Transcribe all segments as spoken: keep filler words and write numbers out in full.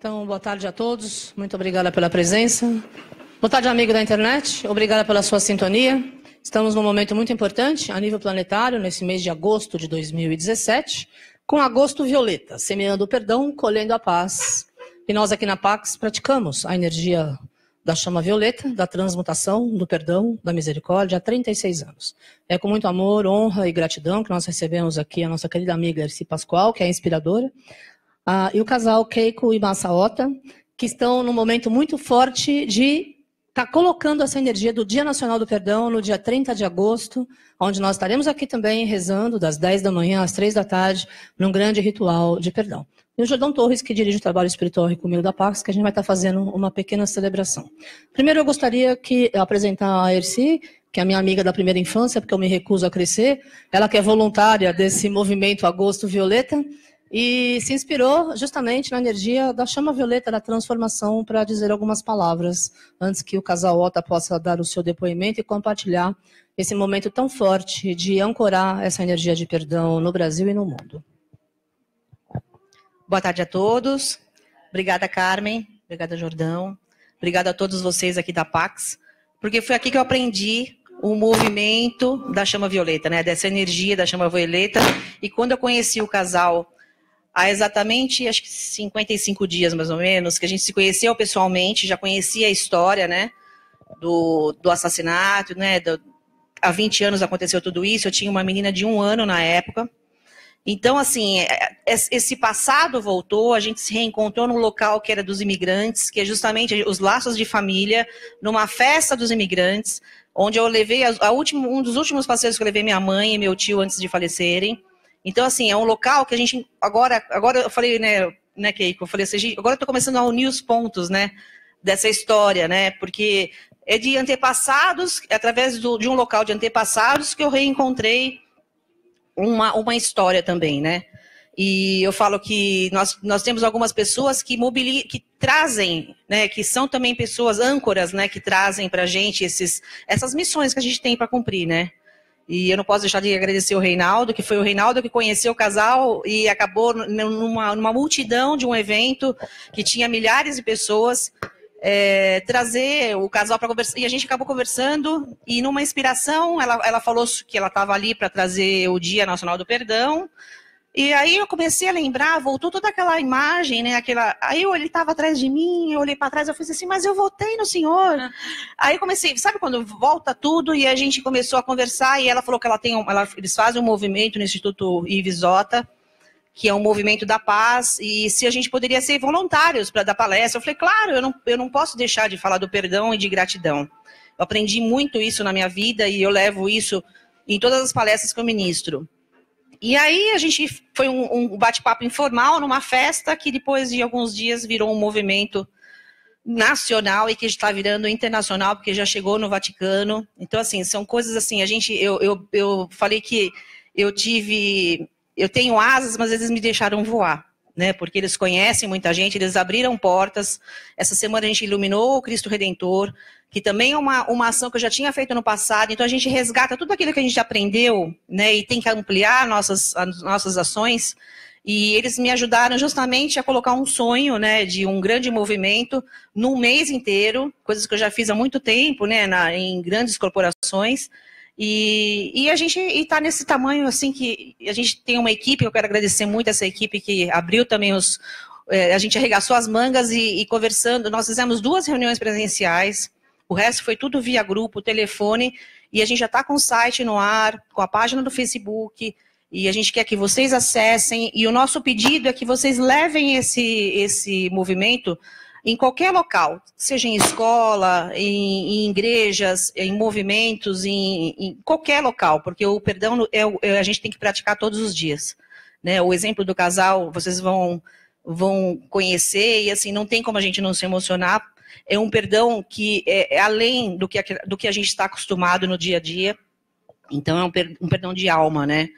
Então, boa tarde a todos. Muito obrigada pela presença. Boa tarde, amigo da internet. Obrigada pela sua sintonia. Estamos num momento muito importante a nível planetário, nesse mês de agosto de dois mil e dezessete, com Agosto Violeta, semeando o perdão, colhendo a paz. E nós aqui na Pax praticamos a energia da chama violeta, da transmutação, do perdão, da misericórdia há trinta e seis anos. É com muito amor, honra e gratidão que nós recebemos aqui a nossa querida amiga Ercy Paschoal, que é inspiradora, ah, e o casal Keiko e Massa Ota, que estão num momento muito forte de estar tá colocando essa energia do Dia Nacional do Perdão no dia trinta de agosto, onde nós estaremos aqui também rezando das dez da manhã às três da tarde, num grande ritual de perdão. E o Jordão Torres, que dirige o trabalho espiritual e comigo da Pax, que a gente vai estar fazendo uma pequena celebração. Primeiro eu gostaria que apresentar a Ercy, que é a minha amiga da primeira infância, porque eu me recuso a crescer. Ela que é voluntária desse movimento Agosto Violeta e se inspirou justamente na energia da chama violeta da transformação para dizer algumas palavras antes que o casal Ota possa dar o seu depoimento e compartilhar esse momento tão forte de ancorar essa energia de perdão no Brasil e no mundo. Boa tarde a todos. Obrigada, Carmen. Obrigada, Jordão. Obrigada a todos vocês aqui da Pax, porque foi aqui que eu aprendi o movimento da chama violeta, né? Dessa energia da chama violeta. E quando eu conheci o casal, há exatamente, acho que cinquenta e cinco dias, mais ou menos, que a gente se conheceu pessoalmente, já conhecia a história, né? Do, do assassinato, né? Do, há vinte anos aconteceu tudo isso. Eu tinha uma menina de um ano na época. Então, assim, esse passado voltou, a gente se reencontrou num local que era dos imigrantes, que é justamente os laços de família, numa festa dos imigrantes, onde eu levei, a, a último, um dos últimos passeios que eu levei minha mãe e meu tio antes de falecerem. Então, assim, é um local que a gente, agora, agora eu falei, né, né Keiko, eu falei assim, agora eu tô começando a unir os pontos, né, dessa história, né, porque é de antepassados, através do, de um local de antepassados que eu reencontrei Uma, uma história também, né? E eu falo que nós, nós temos algumas pessoas que, mobili que trazem, né? Que são também pessoas âncoras, né? Que trazem pra gente esses, essas missões que a gente tem para cumprir, né? E eu não posso deixar de agradecer o Reinaldo, que foi o Reinaldo que conheceu o casal e acabou numa, numa multidão de um evento que tinha milhares de pessoas, é, trazer o casal para conversar, e a gente acabou conversando, e numa inspiração, ela, ela falou que ela estava ali para trazer o Dia Nacional do Perdão, e aí eu comecei a lembrar, voltou toda aquela imagem, né, aquela, aí ele estava atrás de mim, eu olhei para trás, eu falei assim, mas eu votei no senhor, aí eu comecei, sabe quando volta tudo, e a gente começou a conversar, e ela falou que ela tem, ela, eles fazem um movimento no Instituto Ives Ota, que é um movimento da paz, e se a gente poderia ser voluntários para dar palestra. Eu falei, claro, eu não, eu não posso deixar de falar do perdão e de gratidão. Eu aprendi muito isso na minha vida, e eu levo isso em todas as palestras que eu ministro. E aí a gente foi um, um bate-papo informal, numa festa, que depois de alguns dias virou um movimento nacional e que está virando internacional, porque já chegou no Vaticano. Então, assim, são coisas assim, a gente, eu, eu, eu falei que eu tive... Eu tenho asas, mas eles me deixaram voar, né? Porque eles conhecem muita gente, eles abriram portas. Essa semana a gente iluminou o Cristo Redentor, que também é uma, uma ação que eu já tinha feito no passado. Então a gente resgata tudo aquilo que a gente aprendeu, né? E tem que ampliar nossas, as nossas ações. E eles me ajudaram justamente a colocar um sonho, né? De um grande movimento num mês inteiro, coisas que eu já fiz há muito tempo, né? Na, em grandes corporações. E, e a gente está nesse tamanho, assim, que a gente tem uma equipe, eu quero agradecer muito essa equipe que abriu também os... É, a gente arregaçou as mangas e, e conversando, nós fizemos duas reuniões presenciais, o resto foi tudo via grupo, telefone, e a gente já está com o site no ar, com a página do Facebook, e a gente quer que vocês acessem, e o nosso pedido é que vocês levem esse, esse movimento em qualquer local, seja em escola, em, em igrejas, em movimentos, em, em qualquer local, porque o perdão é, é, a gente tem que praticar todos os dias, né? O exemplo do casal, vocês vão, vão conhecer, e assim, não tem como a gente não se emocionar, é um perdão que é, é além do que, a, do que a gente está acostumado no dia a dia, então é um, per, um perdão de alma, né?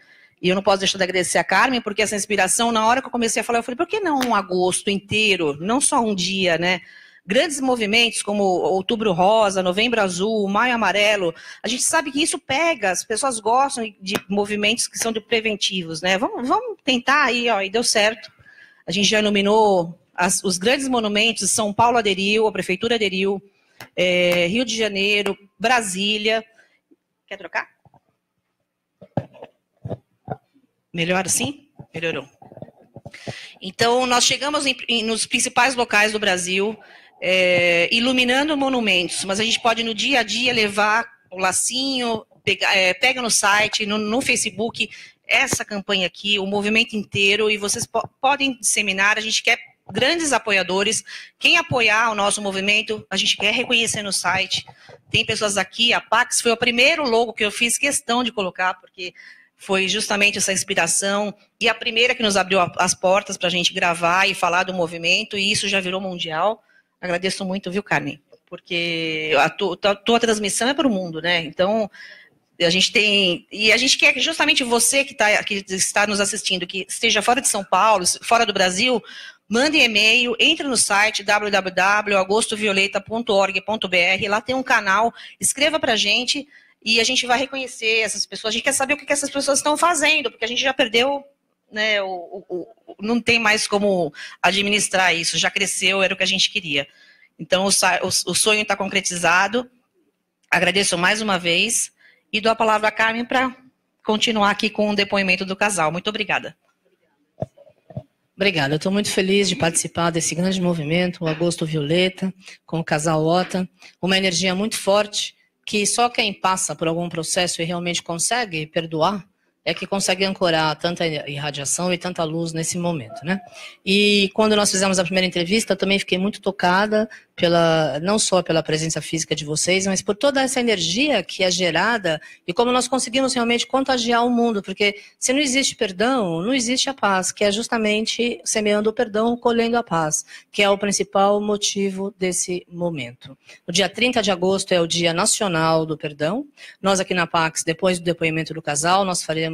E eu não posso deixar de agradecer a Carmen, porque essa inspiração, na hora que eu comecei a falar, eu falei, por que não um agosto inteiro, não só um dia, né? Grandes movimentos como Outubro Rosa, Novembro Azul, Maio Amarelo, a gente sabe que isso pega, as pessoas gostam de movimentos que são de preventivos, né? Vamos, vamos tentar aí, ó, e deu certo. A gente já iluminou As, os grandes monumentos, São Paulo aderiu, a Prefeitura aderiu, é, Rio de Janeiro, Brasília. Quer trocar? Melhor assim? Melhorou. Então, nós chegamos em, em, nos principais locais do Brasil, é, iluminando monumentos, mas a gente pode no dia a dia levar o lacinho, pega, é, pega no site, no, no Facebook, essa campanha aqui, o movimento inteiro, e vocês po- podem disseminar, a gente quer grandes apoiadores. Quem apoiar o nosso movimento, a gente quer reconhecer no site. Tem pessoas aqui, a Pax foi o primeiro logo que eu fiz questão de colocar, porque foi justamente essa inspiração, e a primeira que nos abriu as portas para a gente gravar e falar do movimento, e isso já virou mundial. Agradeço muito, viu, Carmen? Porque a tua, a tua transmissão é para o mundo, né? Então, a gente tem... E a gente quer que justamente você que, tá, que está nos assistindo, que esteja fora de São Paulo, fora do Brasil, mande e-mail, entre no site w w w ponto agosto violeta ponto org ponto b r, lá tem um canal, escreva para a gente, e a gente vai reconhecer essas pessoas. A gente quer saber o que essas pessoas estão fazendo, porque a gente já perdeu, né, o, o, o, não tem mais como administrar isso, já cresceu, era o que a gente queria. Então, o, o, o sonho está concretizado. Agradeço mais uma vez e dou a palavra à Carmen para continuar aqui com o depoimento do casal. Muito obrigada. Obrigada, estou muito feliz de participar desse grande movimento, o Agosto Violeta, com o casal Ota, uma energia muito forte, que só quem passa por algum processo e realmente consegue perdoar é que consegue ancorar tanta irradiação e tanta luz nesse momento, né? E quando nós fizemos a primeira entrevista, eu também fiquei muito tocada, pela, não só pela presença física de vocês, mas por toda essa energia que é gerada e como nós conseguimos realmente contagiar o mundo, porque se não existe perdão, não existe a paz, que é justamente semeando o perdão, colhendo a paz, que é o principal motivo desse momento. O dia trinta de agosto é o Dia Nacional do Perdão. Nós aqui na Pax, depois do depoimento do casal, nós faremos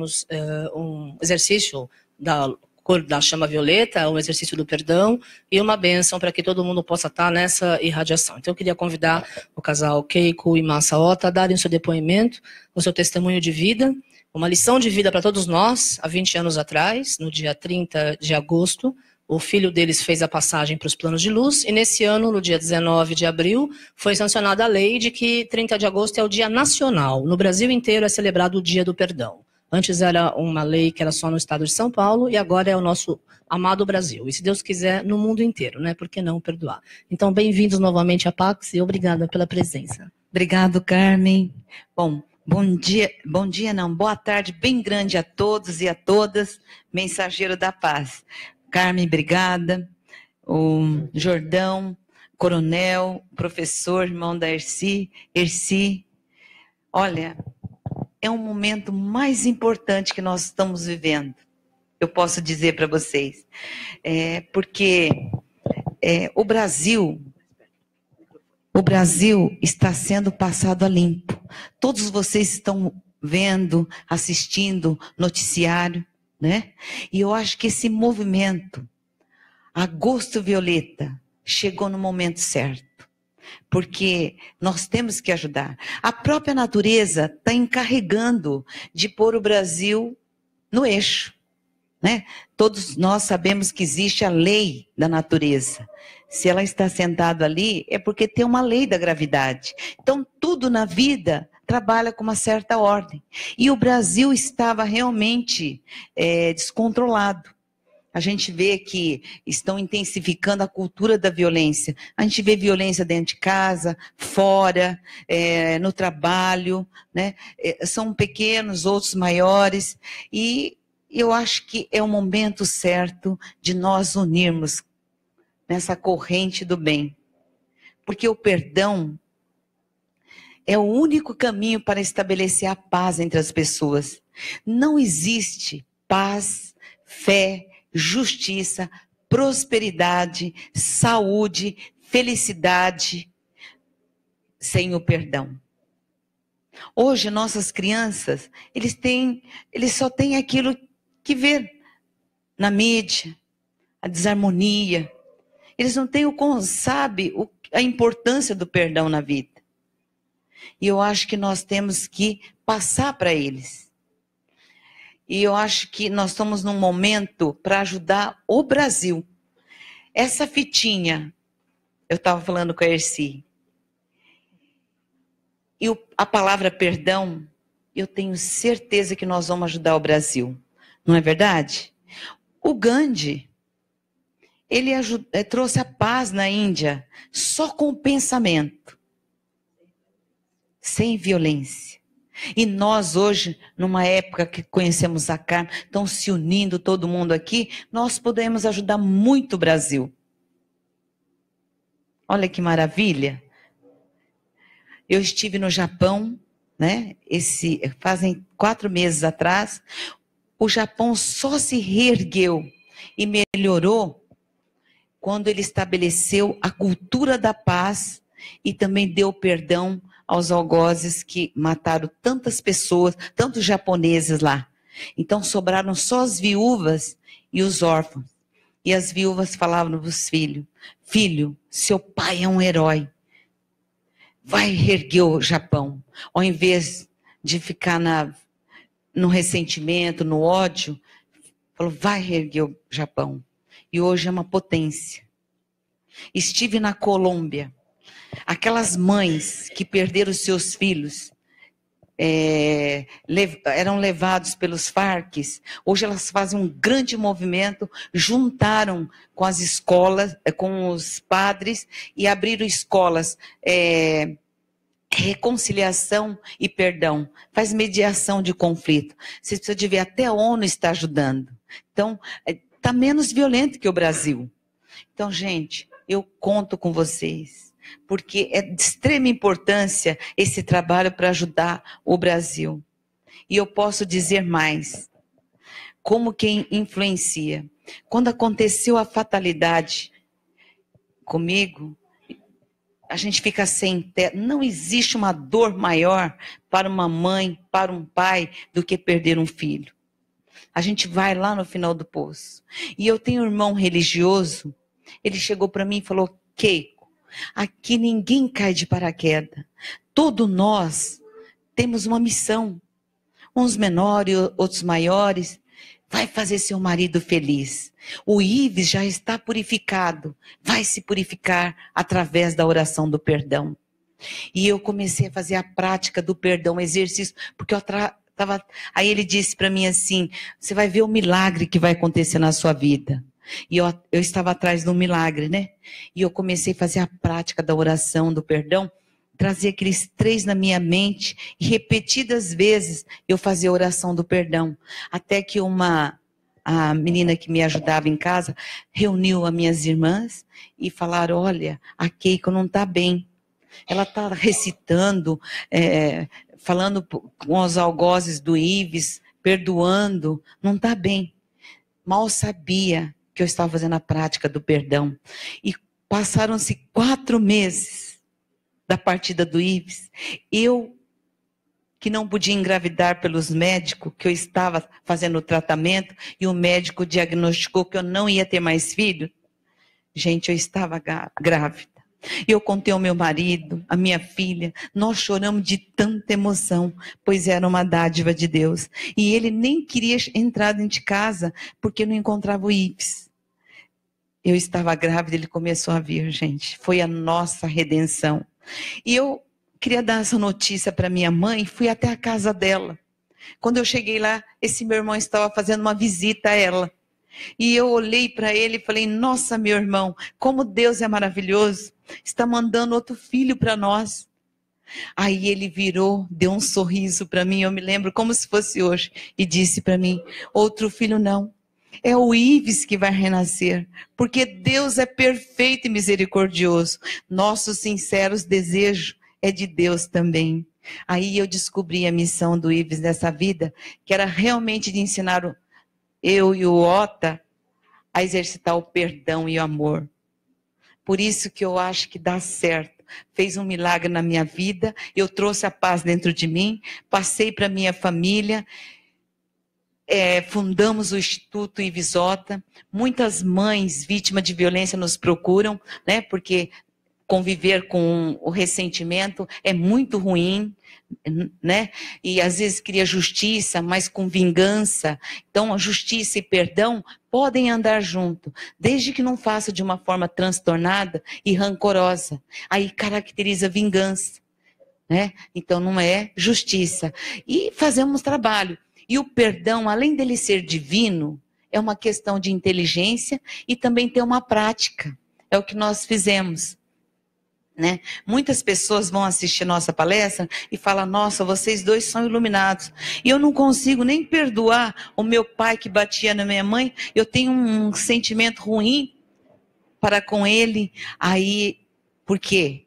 um exercício da cor da chama violeta, um exercício do perdão e uma bênção para que todo mundo possa estar nessa irradiação. Então eu queria convidar o casal Keiko e Massa Ota a darem o seu depoimento, o seu testemunho de vida, uma lição de vida para todos nós, há vinte anos atrás, no dia trinta de agosto, o filho deles fez a passagem para os planos de luz, e nesse ano, no dia dezenove de abril, foi sancionada a lei de que trinta de agosto é o dia nacional, no Brasil inteiro é celebrado o Dia do Perdão. Antes era uma lei que era só no estado de São Paulo, e agora é o nosso amado Brasil. E se Deus quiser, no mundo inteiro, né? Por que não perdoar? Então, bem-vindos novamente à Pax e obrigada pela presença. Obrigado, Carmen. Bom, bom dia, bom dia não, boa tarde, bem grande a todos e a todas, mensageiro da paz. Carmen, obrigada. O Jordão, coronel, professor, irmão da Ercy, Ercy, olha... É um momento mais importante que nós estamos vivendo, eu posso dizer para vocês. É, porque é, o Brasil, o Brasil está sendo passado a limpo. Todos vocês estão vendo, assistindo noticiário, né? E eu acho que esse movimento, Agosto Violeta, chegou no momento certo. Porque nós temos que ajudar. A própria natureza está encarregando de pôr o Brasil no eixo, né? Todos nós sabemos que existe a lei da natureza. Se ela está sentada ali, é porque tem uma lei da gravidade. Então, tudo na vida trabalha com uma certa ordem. E o Brasil estava realmente é, descontrolado. A gente vê que estão intensificando a cultura da violência. A gente vê violência dentro de casa, fora, é, no trabalho, né? É, são pequenos, outros maiores. E eu acho que é o momento certo de nós unirmos nessa corrente do bem. Porque o perdão é o único caminho para estabelecer a paz entre as pessoas. Não existe paz, fé, justiça, prosperidade, saúde, felicidade, sem o perdão. Hoje, nossas crianças, eles têm, eles só têm aquilo que vê na mídia, a desarmonia. Eles não têm o como, sabe, o, a importância do perdão na vida. E eu acho que nós temos que passar para eles. E eu acho que nós estamos num momento para ajudar o Brasil. Essa fitinha, eu estava falando com a Ercy, e o, a palavra perdão, eu tenho certeza que nós vamos ajudar o Brasil. Não é verdade? O Gandhi, ele ajud, é, trouxe a paz na Índia só com o pensamento. Sem violência. E nós hoje, numa época que conhecemos a Carmen, estão se unindo todo mundo aqui, nós podemos ajudar muito o Brasil. Olha que maravilha. Eu estive no Japão, né? Esse, fazem quatro meses atrás, o Japão só se reergueu e melhorou quando ele estabeleceu a cultura da paz e também deu perdão aos algozes que mataram tantas pessoas, tantos japoneses lá. Então sobraram só as viúvas e os órfãos. E as viúvas falavam para os filhos, filho, seu pai é um herói. Vai reerguer o Japão, ao invés de ficar na, no ressentimento, no ódio, falou, vai reerguer o Japão. E hoje é uma potência. Estive na Colômbia. Aquelas mães que perderam seus filhos, é, lev- eram levados pelos F A R Cs, hoje elas fazem um grande movimento, juntaram com as escolas, com os padres, e abriram escolas, é, reconciliação e perdão, faz mediação de conflito. Vocês precisam de ver, até a ONU está ajudando. Então, está menos violento que o Brasil. Então, gente, eu conto com vocês. Porque é de extrema importância esse trabalho para ajudar o Brasil. E eu posso dizer mais, como quem influencia. Quando aconteceu a fatalidade comigo, a gente fica sem teto. Não existe uma dor maior para uma mãe, para um pai, do que perder um filho. A gente vai lá no final do poço. E eu tenho um irmão religioso, ele chegou para mim e falou, Keiko, aqui ninguém cai de paraquedas. Todos nós temos uma missão. Uns menores, outros maiores. Vai fazer seu marido feliz. O Ives já está purificado. Vai se purificar através da oração do perdão. E eu comecei a fazer a prática do perdão, exercício, porque eu estava... Aí ele disse para mim assim, você vai ver o milagre que vai acontecer na sua vida. E eu, eu estava atrás de um milagre, né? E eu comecei a fazer a prática da oração, do perdão, trazer aqueles três na minha mente, e repetidas vezes eu fazia a oração do perdão. Até que uma a menina que me ajudava em casa reuniu as minhas irmãs e falaram, olha, a Keiko não está bem. Ela está recitando, é, falando com os algozes do Ives, perdoando, não está bem. Mal sabia que eu estava fazendo a prática do perdão. E passaram-se quatro meses da partida do Ives. Eu, que não podia engravidar pelos médicos, que eu estava fazendo o tratamento, e o médico diagnosticou que eu não ia ter mais filho. Gente, eu estava grávida. Eu contei ao meu marido, a minha filha, nós choramos de tanta emoção, pois era uma dádiva de Deus. E ele nem queria entrar dentro de casa, porque não encontrava o Ives. Eu estava grávida, ele começou a vir, gente. Foi a nossa redenção. E eu queria dar essa notícia para minha mãe, fui até a casa dela. Quando eu cheguei lá, esse meu irmão estava fazendo uma visita a ela. E eu olhei para ele e falei, nossa, meu irmão, como Deus é maravilhoso, está mandando outro filho para nós. Aí ele virou, deu um sorriso para mim, eu me lembro como se fosse hoje, e disse para mim, outro filho não, é o Ives que vai renascer, porque Deus é perfeito e misericordioso. Nosso sinceros desejo é de Deus também. Aí eu descobri a missão do Ives nessa vida, que era realmente de ensinar o eu e o Ota a exercitar o perdão e o amor. Por isso que eu acho que dá certo. Fez um milagre na minha vida, eu trouxe a paz dentro de mim, passei para minha família, é, fundamos o Instituto Ives Ota. Muitas mães vítimas de violência nos procuram, né, porque conviver com o ressentimento é muito ruim, né? E às vezes cria justiça, mas com vingança. Então, a justiça e perdão podem andar junto, desde que não faça de uma forma transtornada e rancorosa. Aí caracteriza vingança, né? Então, não é justiça. E fazemos trabalho. E o perdão, além dele ser divino, é uma questão de inteligência e também ter uma prática. É o que nós fizemos, né? Muitas pessoas vão assistir nossa palestra e falam, nossa, vocês dois são iluminados. E eu não consigo nem perdoar o meu pai que batia na minha mãe, eu tenho um sentimento ruim para com ele. Aí, por quê?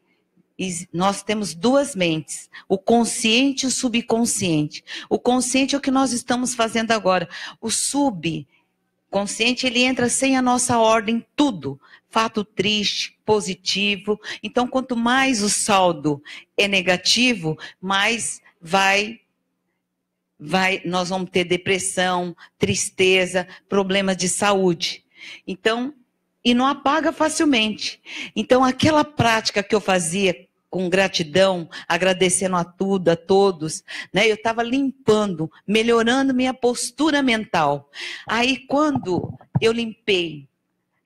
E nós temos duas mentes, o consciente e o subconsciente. O consciente é o que nós estamos fazendo agora. O subconsciente, ele entra sem a nossa ordem, tudo. Fato triste, positivo. Então, quanto mais o saldo é negativo, mais vai, vai, nós vamos ter depressão, tristeza, problemas de saúde. Então, e não apaga facilmente. Então, aquela prática que eu fazia com gratidão, agradecendo a tudo, a todos, né? Eu estava limpando, melhorando minha postura mental. Aí, quando eu limpei,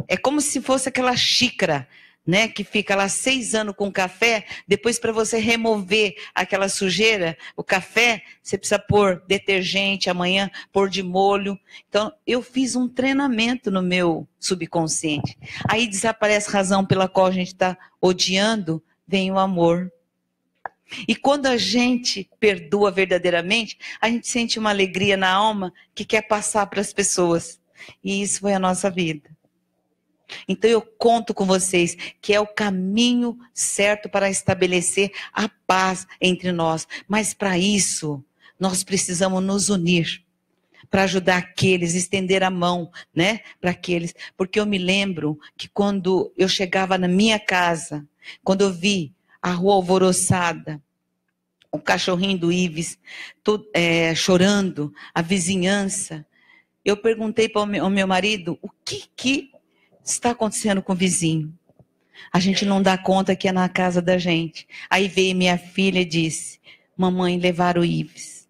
é como se fosse aquela xícara, né, que fica lá seis anos com café, depois para você remover aquela sujeira, o café, você precisa pôr detergente amanhã, pôr de molho. Então, eu fiz um treinamento no meu subconsciente. Aí desaparece a razão pela qual a gente está odiando, vem o amor. E quando a gente perdoa verdadeiramente, a gente sente uma alegria na alma que quer passar para as pessoas. E isso foi a nossa vida. Então eu conto com vocês que é o caminho certo para estabelecer a paz entre nós. Mas para isso, nós precisamos nos unir para ajudar aqueles, estender a mão, né, para aqueles. Porque eu me lembro que quando eu chegava na minha casa, quando eu vi a rua alvoroçada, o cachorrinho do Ives todo, é, chorando, a vizinhança, eu perguntei para o meu marido o que que está acontecendo com o vizinho. A gente não dá conta que é na casa da gente. Aí veio minha filha e disse, mamãe, levaram o Ives.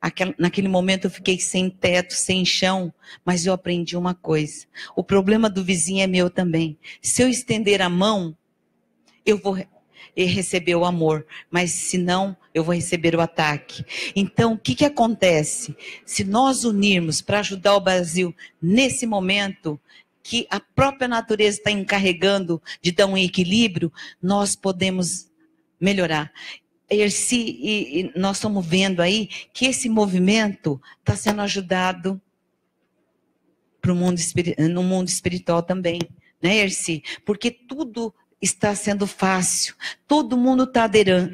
Aquela, naquele momento eu fiquei sem teto, sem chão, mas eu aprendi uma coisa. O problema do vizinho é meu também. Se eu estender a mão, eu vou receber o amor, mas se não, eu vou receber o ataque. Então, o que que acontece? Se nós unirmos para ajudar o Brasil nesse momento que a própria natureza está encarregando de dar um equilíbrio, nós podemos melhorar. Ercy, e, e nós estamos vendo aí que esse movimento está sendo ajudado pro mundo, no mundo espiritual também, né, Ercy? Porque tudo está sendo fácil, todo mundo está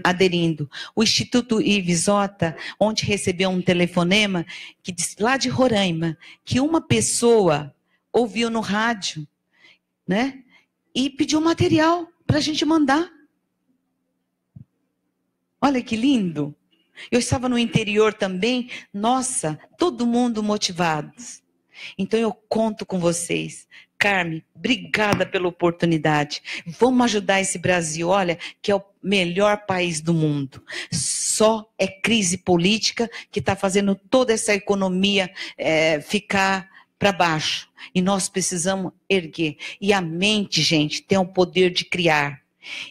aderindo. O Instituto Ives Ota, ontem recebeu um telefonema que diz, lá de Roraima, que uma pessoa ouviu no rádio, né? E pediu material para a gente mandar. Olha que lindo! Eu estava no interior também, nossa, todo mundo motivado. Então eu conto com vocês. Carmen, obrigada pela oportunidade. Vamos ajudar esse Brasil, olha, que é o melhor país do mundo. Só é crise política que está fazendo toda essa economia é, ficar para baixo, e nós precisamos erguer, e a mente, gente, tem o poder de criar,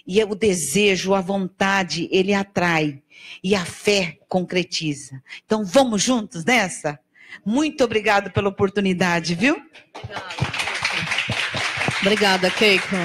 e o desejo, a vontade, ele atrai, e a fé concretiza. Então vamos juntos nessa? Muito obrigado pela oportunidade, viu? Obrigada, Keiko.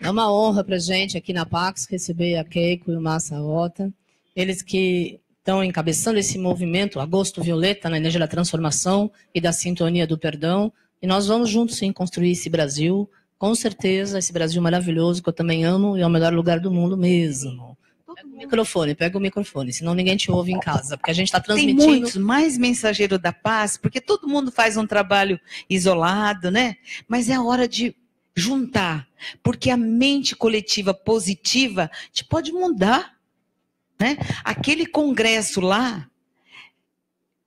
É uma honra para a gente aqui na Pax receber a Keiko e o Massa Ota, eles que estão encabeçando esse movimento Agosto Violeta, na energia da transformação e da sintonia do perdão. E nós vamos juntos, sim, construir esse Brasil, com certeza, esse Brasil maravilhoso, que eu também amo, e é o melhor lugar do mundo mesmo. Pega o microfone, pega o microfone, senão ninguém te ouve em casa, porque a gente está transmitindo... Tem muitos, mais mensageiro da paz, porque todo mundo faz um trabalho isolado, né? Mas é a hora de juntar, porque a mente coletiva positiva te pode mudar. Né? Aquele congresso lá,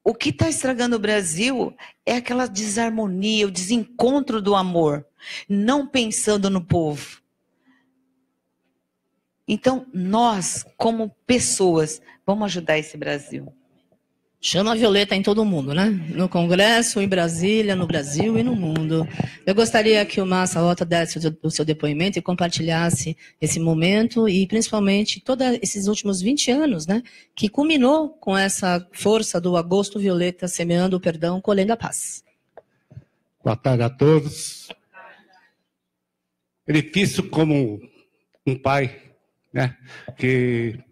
o que está estragando o Brasil é aquela desarmonia, o desencontro do amor, não pensando no povo. Então, nós, como pessoas, vamos ajudar esse Brasil. Chama a Violeta em todo mundo, né? No Congresso, em Brasília, no Brasil e no mundo. Eu gostaria que o Massa Ota desse o seu depoimento e compartilhasse esse momento e, principalmente, todos esses últimos vinte anos, né? Que culminou com essa força do Agosto Violeta, semeando o perdão, colhendo a paz. Boa tarde a todos. É difícil como um pai, né? Que,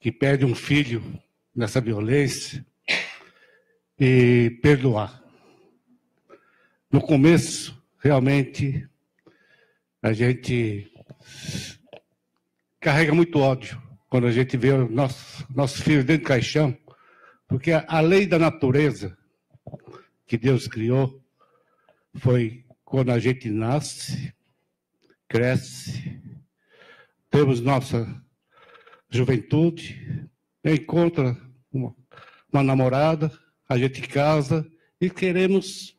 que perde um filho nessa violência e perdoar. No começo, realmente, a gente carrega muito ódio quando a gente vê os nossos, nossos filhos dentro do caixão, porque a, a lei da natureza que Deus criou foi quando a gente nasce, cresce, temos nossa juventude, encontra uma, uma namorada, a gente casa e queremos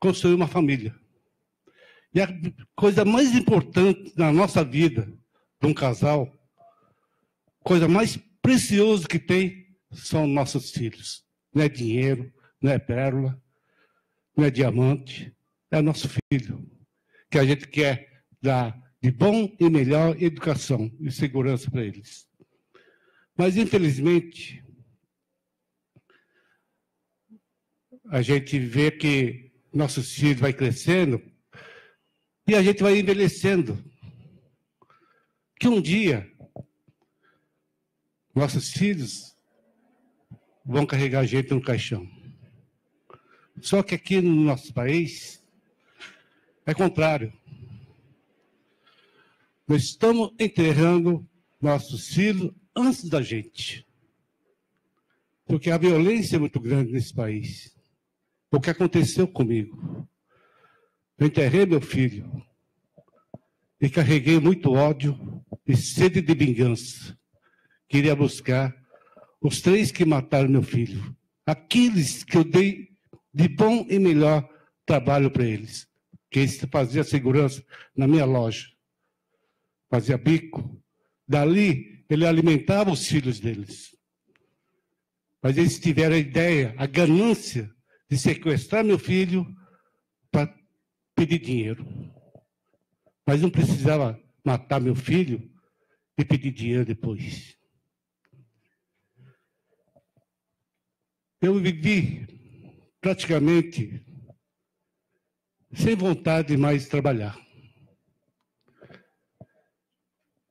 construir uma família. E a coisa mais importante na nossa vida, de um casal, coisa mais preciosa que tem, são nossos filhos. Não é dinheiro, não é pérola, não é diamante, é nosso filho, que a gente quer dar de bom e melhor educação e segurança para eles. Mas, infelizmente, a gente vê que nossos filhos vai crescendo e a gente vai envelhecendo. Que um dia, nossos filhos vão carregar a gente no caixão. Só que aqui no nosso país é contrário. Nós estamos enterrando nossos filhos antes da gente, porque a violência é muito grande nesse país. O que aconteceu comigo? Eu enterrei meu filho e carreguei muito ódio e sede de vingança. Queria buscar os três que mataram meu filho, aqueles que eu dei de bom e melhor trabalho para eles, que fazia segurança na minha loja, fazia bico. Dali ele alimentava os filhos deles. Mas eles tiveram a ideia, a ganância de sequestrar meu filho para pedir dinheiro. Mas não precisava matar meu filho e pedir dinheiro depois. Eu vivi praticamente sem vontade de mais trabalhar.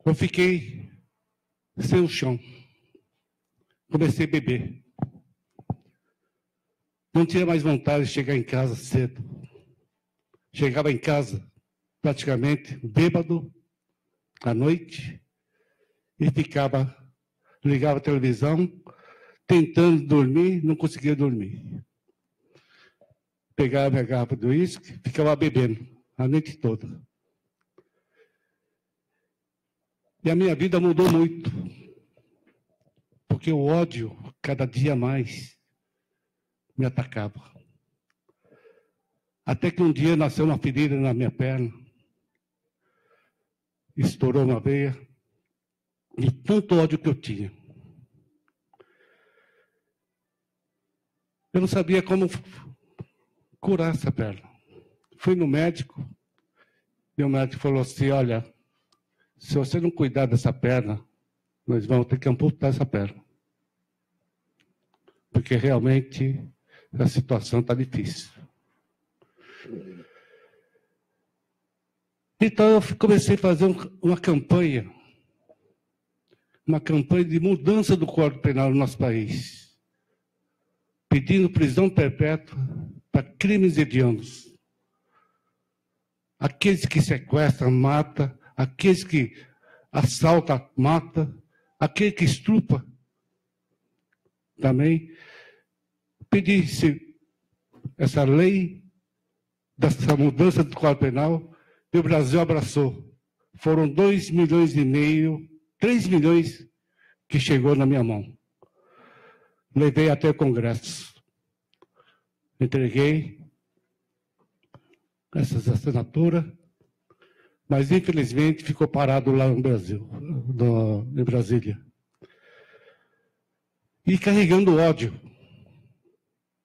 Eu fiquei sem o chão. Comecei a beber. Não tinha mais vontade de chegar em casa cedo. Chegava em casa praticamente bêbado à noite e ficava, ligava a televisão, tentando dormir, não conseguia dormir. Pegava minha garrafa de uísque, ficava bebendo a noite toda. E a minha vida mudou muito, porque o ódio, cada dia mais, me atacava. Até que um dia nasceu uma ferida na minha perna, estourou uma veia, de tanto ódio que eu tinha. Eu não sabia como curar essa perna. Fui no médico, e o médico falou assim, olha, se você não cuidar dessa perna, nós vamos ter que amputar essa perna. Porque realmente a situação está difícil. Então eu comecei a fazer uma campanha, uma campanha de mudança do Código Penal no nosso país, pedindo prisão perpétua para crimes hediondos. Aqueles que sequestram, matam, aqueles que assalta, mata, aquele que estrupa. Também pedi essa lei, dessa mudança do Código Penal, e o Brasil abraçou. Foram dois milhões e meio, três milhões que chegou na minha mão. levei até o Congresso. Entreguei essas assinaturas, mas infelizmente ficou parado lá no Brasil, no, em Brasília. E carregando ódio.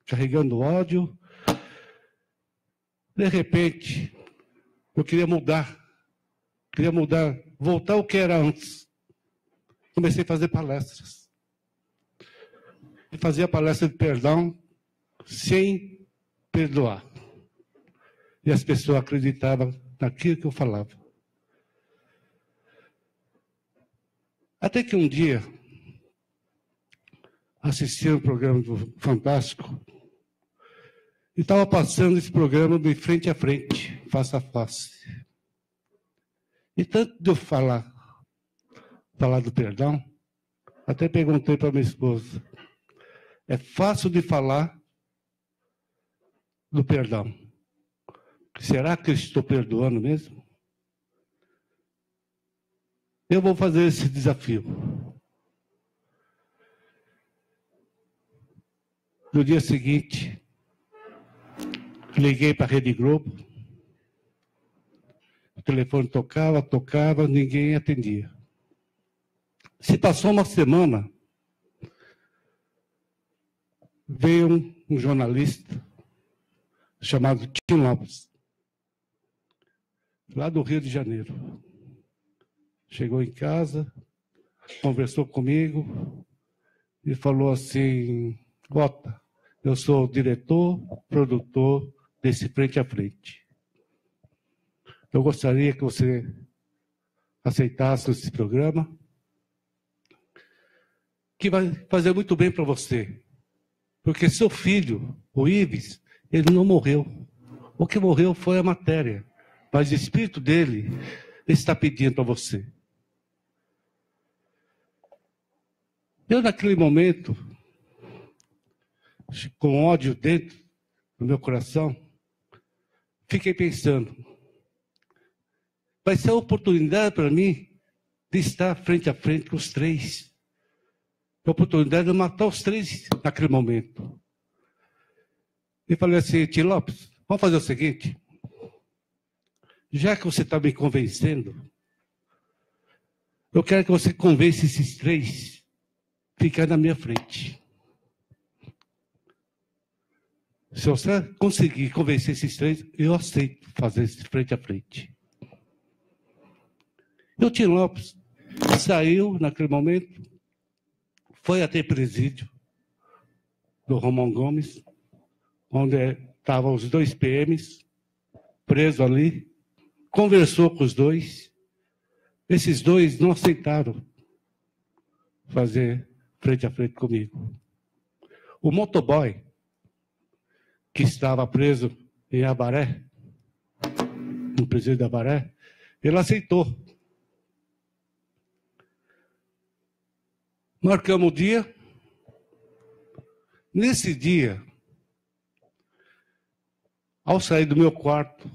Carregando ódio. De repente, eu queria mudar. Queria mudar, voltar ao que era antes. Comecei a fazer palestras. E fazia palestra de perdão sem perdoar. E as pessoas acreditavam naquilo que eu falava. Até que um dia, assisti um programa do Fantástico, e estava passando esse programa de frente a frente, face a face. E tanto de eu falar, falar do perdão, até perguntei para minha esposa, é fácil de falar do perdão. Será que eu estou perdoando mesmo? Eu vou fazer esse desafio. No dia seguinte, liguei para a Rede Globo, o telefone tocava, tocava, ninguém atendia. Se passou uma semana, veio um, um jornalista chamado Tim Lopes, lá do Rio de Janeiro. Chegou em casa, conversou comigo e falou assim, Ota, eu sou o diretor, produtor desse Frente a Frente. Eu gostaria que você aceitasse esse programa, que vai fazer muito bem para você. Porque seu filho, o Ives, ele não morreu. O que morreu foi a matéria. Mas o espírito dele está pedindo a você. Eu, naquele momento, com ódio dentro do meu coração, fiquei pensando, vai ser a oportunidade para mim de estar frente a frente com os três. A oportunidade de matar os três naquele momento. E falei assim, Tim Lopes, vamos fazer o seguinte, já que você está me convencendo, eu quero que você convença esses três a ficar na minha frente. Se você conseguir convencer esses três, eu aceito fazer isso frente a frente. E o Tim Lopes saiu naquele momento, foi até presídio do Romão Gomes, onde estavam os dois P Ms presos ali, conversou com os dois. Esses dois não aceitaram fazer frente a frente comigo. O motoboy, que estava preso em Abaré, no presídio de Abaré, ele aceitou. Marcamos o dia. Nesse dia, ao sair do meu quarto,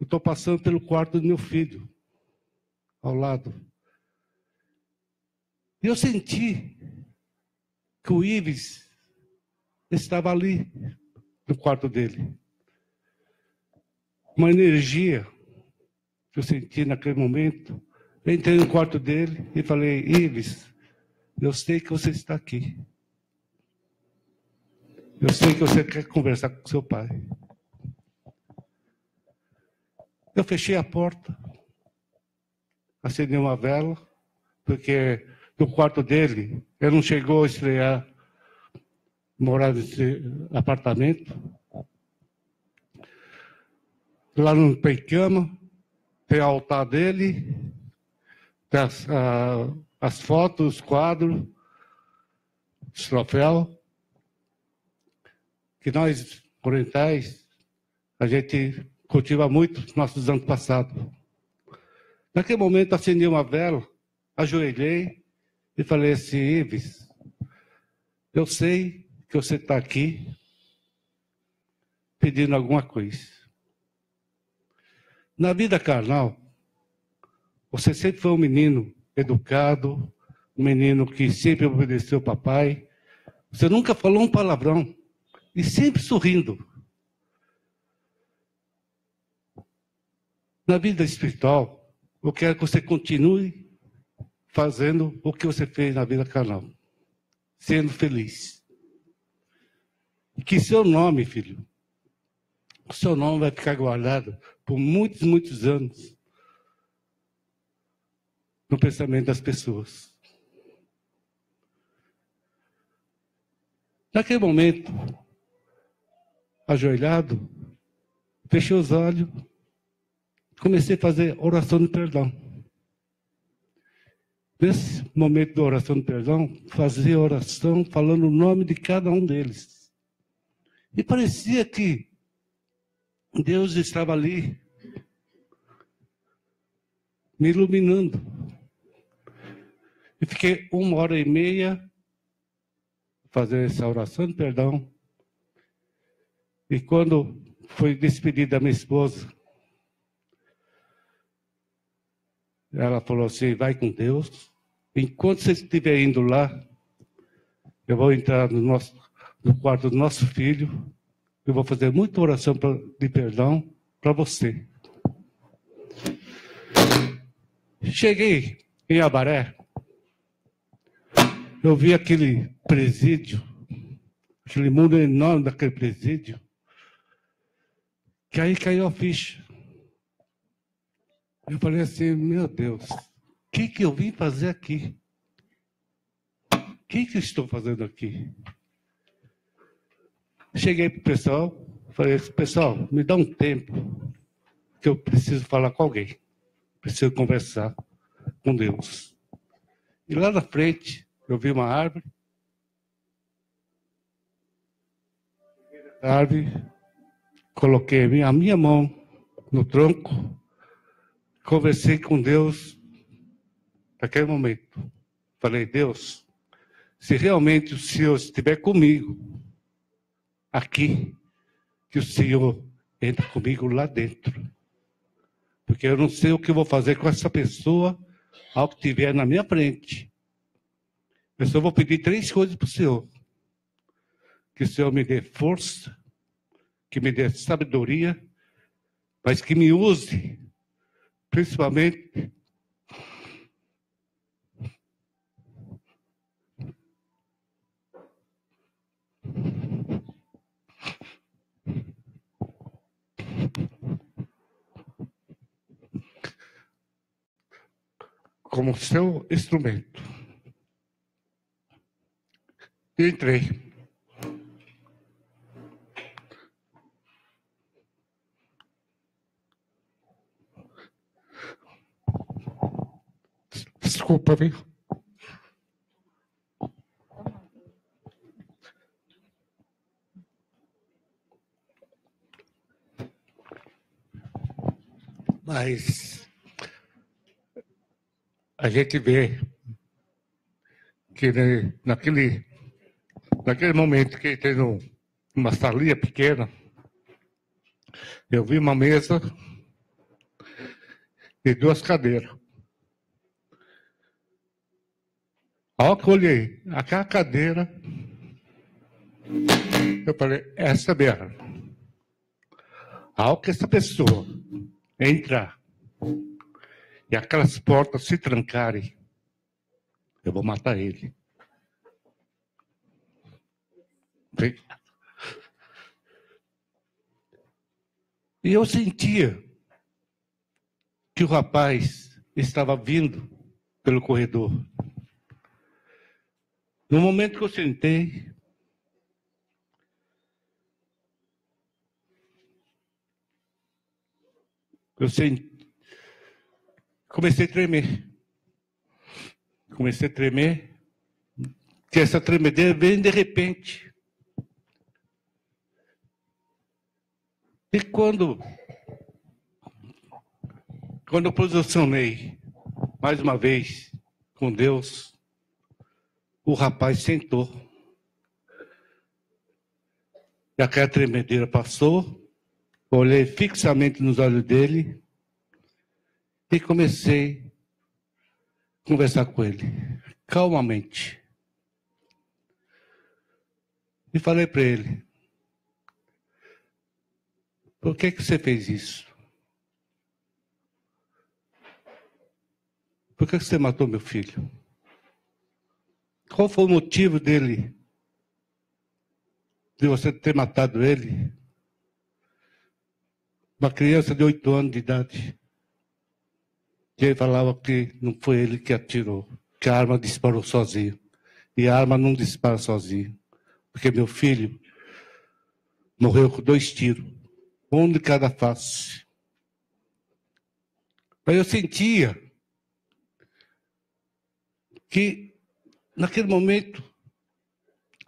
eu estou passando pelo quarto do meu filho, ao lado. E eu senti que o Ives estava ali, no quarto dele. Uma energia que eu senti naquele momento. Eu entrei no quarto dele e falei, Ives, eu sei que você está aqui. Eu sei que você quer conversar com seu pai. Eu fechei a porta, acendi uma vela, porque no quarto dele, ele não chegou a estrear, morar nesse apartamento. Lá no Peicama, tem o altar dele, tem as, a, as fotos, os quadros, os troféus, que nós, orientais, a gente cultiva muito nos nossos antepassados. Naquele momento, acendi uma vela, ajoelhei e falei assim, Ives, eu sei que você está aqui pedindo alguma coisa. Na vida carnal, você sempre foi um menino educado, um menino que sempre obedeceu o papai, Você nunca falou um palavrão. E sempre sorrindo. Na vida espiritual, eu quero que você continue fazendo o que você fez na vida carnal. Sendo feliz. E que seu nome, filho, o seu nome vai ficar guardado por muitos, muitos anos no pensamento das pessoas. Naquele momento, ajoelhado, fechei os olhos, comecei a fazer oração de perdão. Nesse momento da oração de perdão, fazia oração falando o nome de cada um deles. E parecia que Deus estava ali, me iluminando. E fiquei uma hora e meia fazendo essa oração de perdão. E quando foi despedida da minha esposa, ela falou assim, vai com Deus. Enquanto você estiver indo lá, eu vou entrar no, nosso, no quarto do nosso filho. Eu vou fazer muita oração de perdão para você. Cheguei em Abaré. Eu vi aquele presídio, aquele muro enorme daquele presídio, que aí caiu a ficha. Eu falei assim, meu Deus, o que, que eu vim fazer aqui? O que, que eu estou fazendo aqui? Cheguei para o pessoal, falei, pessoal, me dá um tempo, que eu preciso falar com alguém. Preciso conversar com Deus. E lá na frente, eu vi uma árvore. A árvore, coloquei a minha, a minha mão no tronco, conversei com Deus naquele momento. Falei, Deus, se realmente o Senhor estiver comigo, aqui, que o Senhor entra comigo lá dentro. Porque eu não sei o que eu vou fazer com essa pessoa ao que tiver na minha frente. Eu só vou pedir três coisas para o Senhor. Que o Senhor me dê força, que me dê sabedoria, mas que me use, principalmente, como seu instrumento. Eu entrei. Desculpa, viu? Mas a gente vê que naquele, naquele momento que entrei numa salinha pequena, eu vi uma mesa e duas cadeiras. Ao que eu olhei aquela cadeira, eu falei, essa é minha. Ao que essa pessoa entrar e aquelas portas se trancarem, eu vou matar ele. E eu sentia que o rapaz estava vindo pelo corredor. No momento que eu sentei, eu senti, comecei a tremer, comecei a tremer, que essa tremedeira vem de repente. E quando, quando eu posicionei mais uma vez com Deus, o rapaz sentou. E aquela tremedeira passou, olhei fixamente nos olhos dele, e comecei a conversar com ele, calmamente. E falei para ele, por que que você fez isso? Por que que você matou meu filho? Qual foi o motivo dele, de você ter matado ele? Uma criança de oito anos de idade. E ele falava que não foi ele que atirou, que a arma disparou sozinho. E a arma não dispara sozinho, porque meu filho morreu com dois tiros, um de cada face. Mas eu sentia que, naquele momento,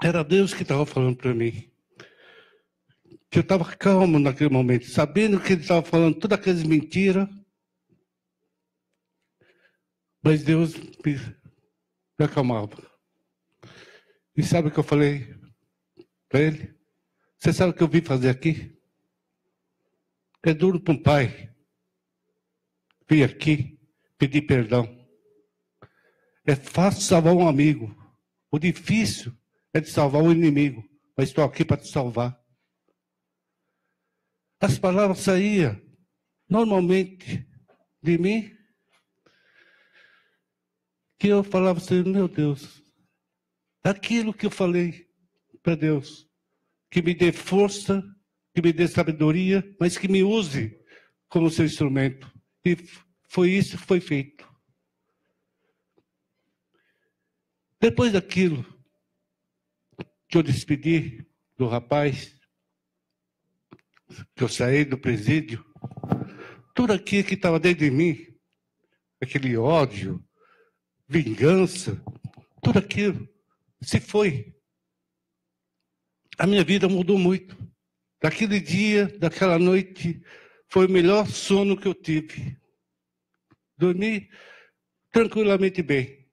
era Deus que estava falando para mim. Que eu estava calmo naquele momento, sabendo que ele estava falando todas aquelas mentiras. Mas Deus me, me acalmava. E sabe o que eu falei para ele? Você sabe o que eu vim fazer aqui? É duro para um pai vir aqui pedir perdão. É fácil salvar um amigo. O difícil é de salvar um inimigo. Mas estou aqui para te salvar. As palavras saíam normalmente de mim, que eu falava assim, meu Deus, aquilo que eu falei para Deus, que me dê força, que me dê sabedoria, mas que me use como seu instrumento. E foi isso que foi feito. Depois daquilo que eu despedi do rapaz, que eu saí do presídio, tudo aquilo que estava dentro de mim, aquele ódio, vingança, tudo aquilo se foi. A minha vida mudou muito. Daquele dia, daquela noite, foi o melhor sono que eu tive. Dormi tranquilamente bem.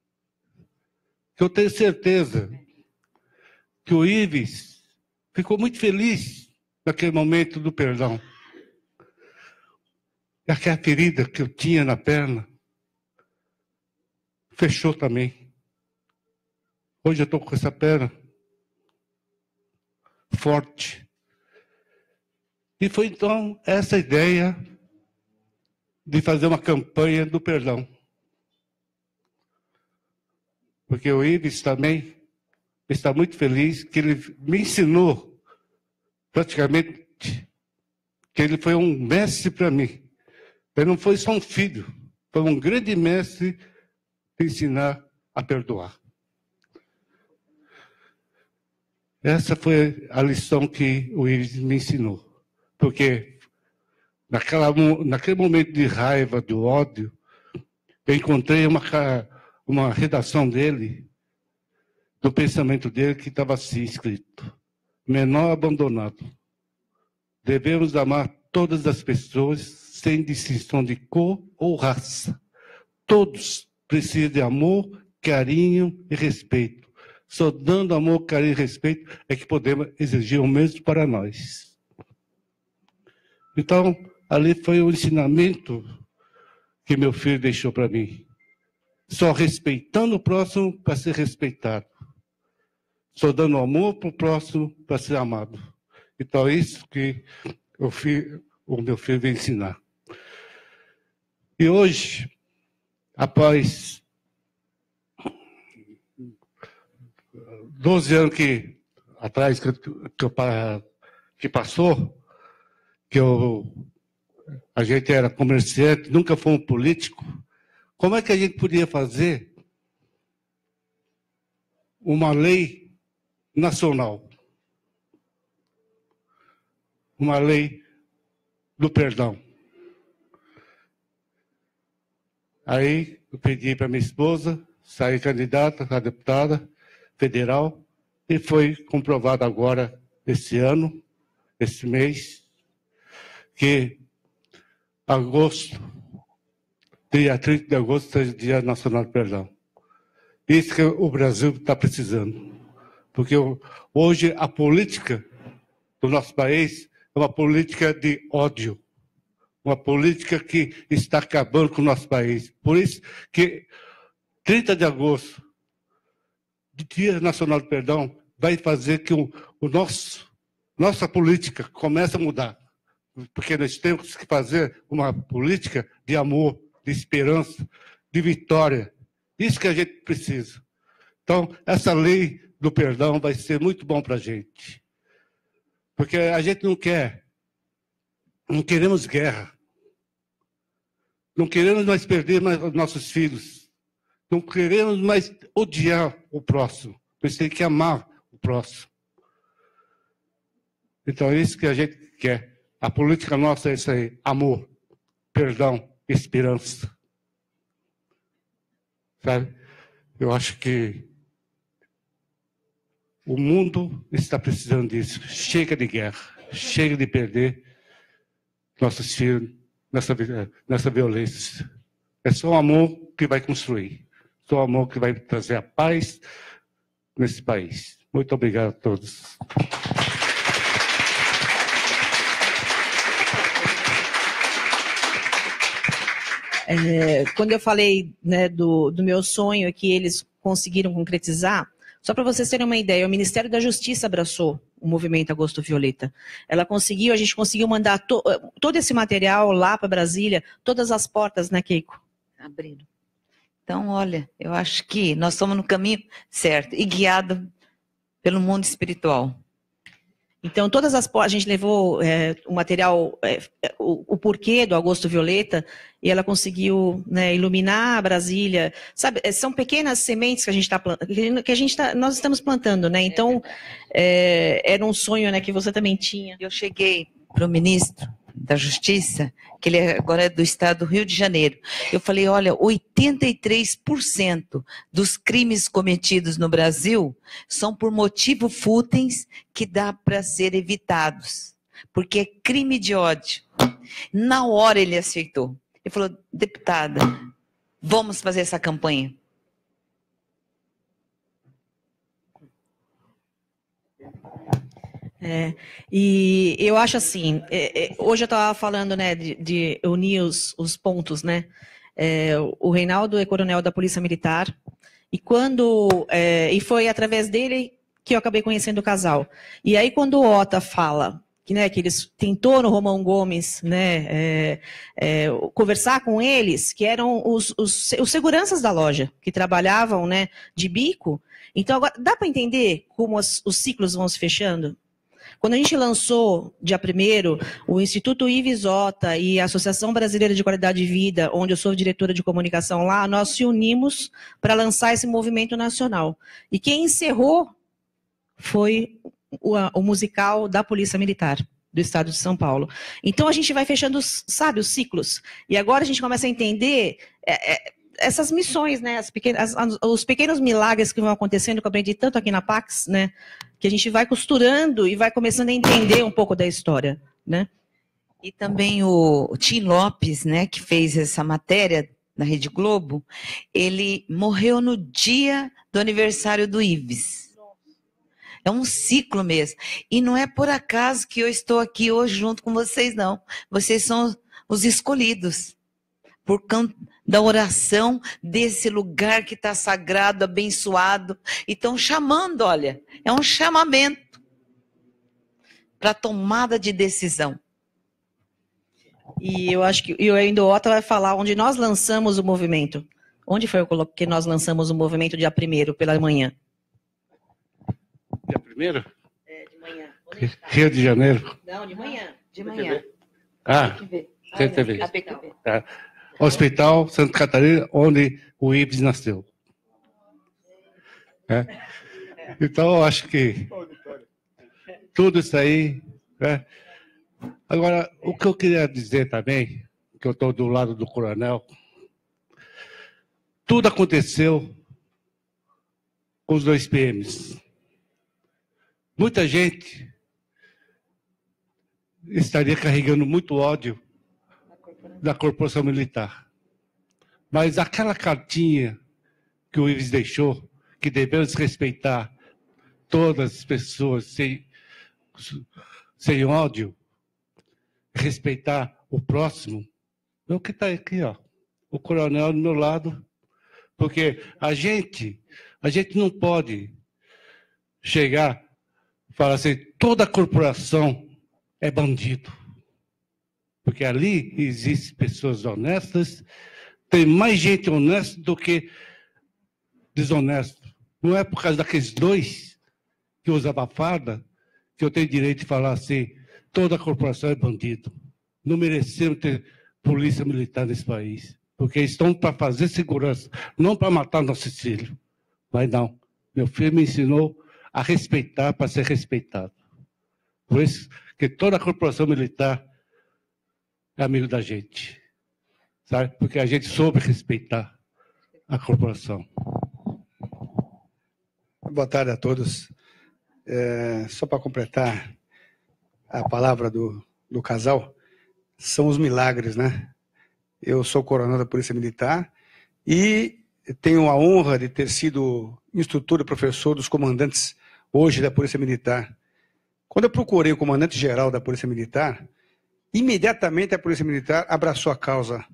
Eu tenho certeza que o Ives ficou muito feliz naquele momento do perdão. Aquela ferida que eu tinha na perna fechou também. Hoje eu estou com essa perna forte. E foi então essa ideia de fazer uma campanha do perdão. Porque o Ives também está muito feliz que ele me ensinou praticamente que ele foi um mestre para mim. Ele não foi só um filho, foi um grande mestre ensinar a perdoar. Essa foi a lição que o Ives me ensinou. Porque naquela, naquele momento de raiva, do ódio, eu encontrei uma, uma redação dele, do pensamento dele, que estava assim escrito. Menor abandonado. Devemos amar todas as pessoas, sem distinção de cor ou raça. Todos precisa de amor, carinho e respeito. Só dando amor, carinho e respeito é que podemos exigir o mesmo para nós. Então, ali foi o ensinamento que meu filho deixou para mim. Só respeitando o próximo para ser respeitado. Só dando amor para o próximo para ser amado. Então, é isso que o, filho, o meu filho veio ensinar. E hoje, após doze anos que, atrás que, que, que passou, que eu, a gente era comerciante, nunca foi um político, como é que a gente podia fazer uma lei nacional? Uma lei do perdão. Aí eu pedi para minha esposa, saí candidata a deputada federal e foi comprovado agora, esse ano, esse mês, que agosto, dia trinta de agosto, seja o Dia Nacional do Perdão. Isso que o Brasil está precisando. Porque hoje a política do nosso país é uma política de ódio. Uma política que está acabando com o nosso país. Por isso que trinta de agosto, Dia Nacional do Perdão, vai fazer que o, o nosso, nossa política comece a mudar. Porque nós temos que fazer uma política de amor, de esperança, de vitória. Isso que a gente precisa. Então, essa lei do perdão vai ser muito bom para a gente. Porque a gente não quer, não queremos guerra. Não queremos mais perder mais nossos filhos. Não queremos mais odiar o próximo. Nós temos que amar o próximo. Então, é isso que a gente quer. A política nossa é isso aí. Amor, perdão, esperança. Sabe? Eu acho que o mundo está precisando disso. Chega de guerra. Chega de perder nossos filhos nessa, nessa violência. É só o amor que vai construir. Só o amor que vai trazer a paz nesse país. Muito obrigado a todos. É, quando eu falei, né, do, do meu sonho, é que eles conseguiram concretizar, só para vocês terem uma ideia, o Ministério da Justiça abraçou o movimento Agosto Violeta. Ela conseguiu, a gente conseguiu mandar to, todo esse material lá para Brasília, todas as portas, né, Keiko? Abriram. Então, olha, eu acho que nós estamos no caminho certo e guiado pelo mundo espiritual. Então, todas as a gente levou é, o material, é, o, o porquê do Agosto Violeta, e ela conseguiu, né, iluminar a Brasília. Sabe, são pequenas sementes que a gente está plantando, que a gente tá, nós estamos plantando, né? Então, é, era um sonho, né, que você também tinha. Eu cheguei para o ministro da Justiça, que ele agora é do estado do Rio de Janeiro. Eu falei, olha, oitenta e três por cento dos crimes cometidos no Brasil são por motivos fúteis que dá para ser evitados, porque é crime de ódio. Na hora ele aceitou. Ele falou, deputada, vamos fazer essa campanha. É, e eu acho assim, é, é, hoje eu estava falando, né, de, de unir os, os pontos, né, é, o Reinaldo é coronel da Polícia Militar, e quando, é, e foi através dele que eu acabei conhecendo o casal, e aí quando o Ota fala, que, né, que eles tentou no Romão Gomes, né, é, é, conversar com eles, que eram os, os, os seguranças da loja, que trabalhavam, né, de bico, então agora dá para entender como as, os ciclos vão se fechando? Quando a gente lançou, dia primeiro, o Instituto Ives Ota e a Associação Brasileira de Qualidade de Vida, onde eu sou diretora de comunicação lá, nós se unimos para lançar esse movimento nacional. E quem encerrou foi o, o musical da Polícia Militar do estado de São Paulo. Então a gente vai fechando, sabe, os ciclos. E agora a gente começa a entender... É, é, essas missões, né, as pequenas, as, os pequenos milagres que vão acontecendo, que eu aprendi tanto aqui na Pax, né, que a gente vai costurando e vai começando a entender um pouco da história, né. E também o, o Tim Lopes, né, que fez essa matéria na Rede Globo, ele morreu no dia do aniversário do Ives. É um ciclo mesmo. E não é por acaso que eu estou aqui hoje junto com vocês, não. Vocês são os escolhidos. Por causa da oração desse lugar que está sagrado, abençoado. E estão chamando, olha, é um chamamento para tomada de decisão. E eu acho que e o Ota vai falar onde nós lançamos o movimento. Onde foi que nós lançamos o movimento dia primeiro, pela manhã? Dia primeiro? É, de manhã. Onde está? Rio de Janeiro? Não, de manhã. De manhã. Ah, tem que ver. C T V. Ah, Hospital Santa Catarina, onde o Ives nasceu. É. Então, eu acho que tudo isso aí... É. Agora, o que eu queria dizer também, que eu estou do lado do coronel, tudo aconteceu com os dois P Ms. Muita gente estaria carregando muito ódio da Corporação Militar. Mas aquela cartinha que o Ives deixou, que devemos respeitar todas as pessoas sem, sem ódio, respeitar o próximo, é o que está aqui, ó, o coronel do meu lado, porque a gente, a gente não pode chegar e falar assim, toda corporação é bandido. Porque ali existem pessoas honestas, tem mais gente honesta do que desonesta. Não é por causa daqueles dois que usa abafada que eu tenho direito de falar assim, toda corporação é bandido. Não merecemos ter polícia militar nesse país, porque estão para fazer segurança, não para matar nossos filhos. Mas não, meu filho me ensinou a respeitar para ser respeitado. Por isso que toda a corporação militar é amigo da gente, sabe? Porque a gente soube respeitar a corporação. Boa tarde a todos. É, só para completar a palavra do, do casal, são os milagres, né? Eu sou coronel da Polícia Militar e tenho a honra de ter sido instrutor e professor dos comandantes hoje da Polícia Militar. Quando eu procurei o comandante-geral da Polícia Militar, imediatamente a Polícia Militar abraçou a causa.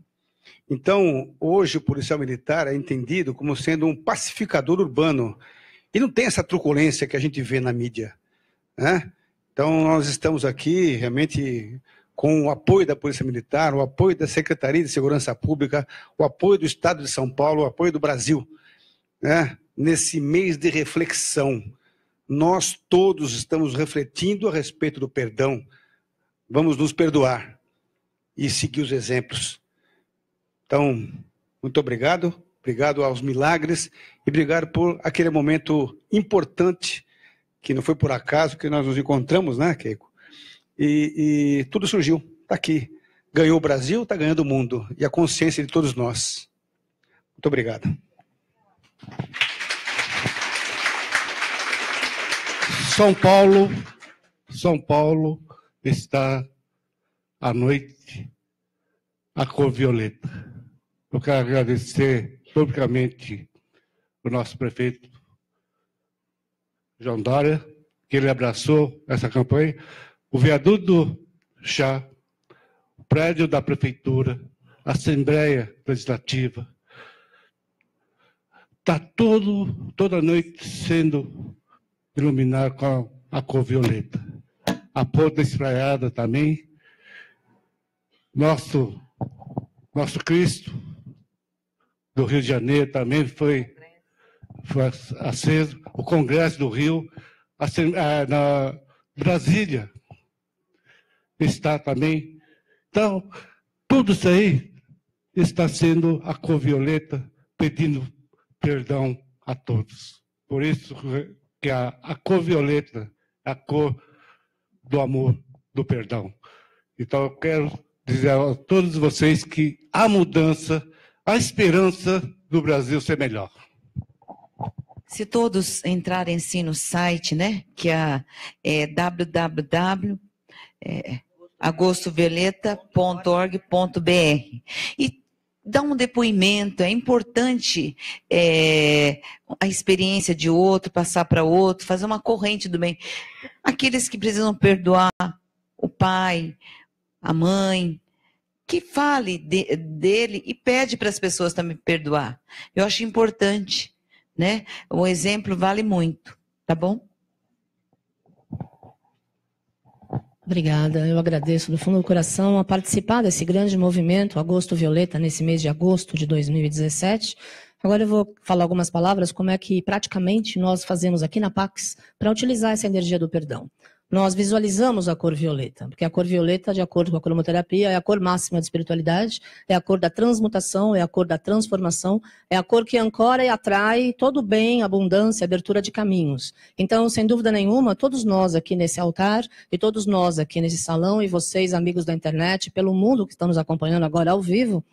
Então, hoje o policial militar é entendido como sendo um pacificador urbano. E não tem essa truculência que a gente vê na mídia, né? Então, nós estamos aqui realmente com o apoio da Polícia Militar, o apoio da Secretaria de Segurança Pública, o apoio do Estado de São Paulo, o apoio do Brasil, né? Nesse mês de reflexão, nós todos estamos refletindo a respeito do perdão. Vamos nos perdoar e seguir os exemplos. Então, muito obrigado. Obrigado aos milagres e obrigado por aquele momento importante, que não foi por acaso que nós nos encontramos, né, Keiko? E, e tudo surgiu, está aqui. Ganhou o Brasil, está ganhando o mundo. E a consciência de todos nós. Muito obrigado. São Paulo, São Paulo está à noite a cor violeta. Eu quero agradecer publicamente o nosso prefeito João Dória, que ele abraçou essa campanha, o Viaduto do Chá, o prédio da Prefeitura, a Assembleia Legislativa. Está toda noite sendo iluminado com a cor violeta. A Ponta Espraiada também. Nosso, nosso Cristo do Rio de Janeiro também foi, foi aceso, o Congresso do Rio, a, a, na Brasília está também. Então, tudo isso aí está sendo a cor violeta pedindo perdão a todos. Por isso que a, a cor violeta é a cor do amor, do perdão. Então, eu quero dizer a todos vocês que a mudança, a esperança do Brasil ser melhor. Se todos entrarem sim no site, né, que é, é w w w ponto agosto violeta ponto org ponto b r, e dá um depoimento, é importante é, a experiência de outro, passar para outro, fazer uma corrente do bem. Aqueles que precisam perdoar o pai, a mãe, que fale de, dele e pede para as pessoas também perdoar. Eu acho importante, né? O exemplo vale muito, tá bom? Obrigada, eu agradeço do fundo do coração a participar desse grande movimento Agosto Violeta, nesse mês de agosto de dois mil e dezessete. Agora eu vou falar algumas palavras, como é que praticamente nós fazemos aqui na Pax para utilizar essa energia do perdão. Nós visualizamos a cor violeta, porque a cor violeta, de acordo com a cromoterapia, é a cor máxima de espiritualidade, é a cor da transmutação, é a cor da transformação, é a cor que ancora e atrai todo o bem, abundância, abertura de caminhos. Então, sem dúvida nenhuma, todos nós aqui nesse altar, e todos nós aqui nesse salão, e vocês, amigos da internet, pelo mundo que estão nos acompanhando agora ao vivo,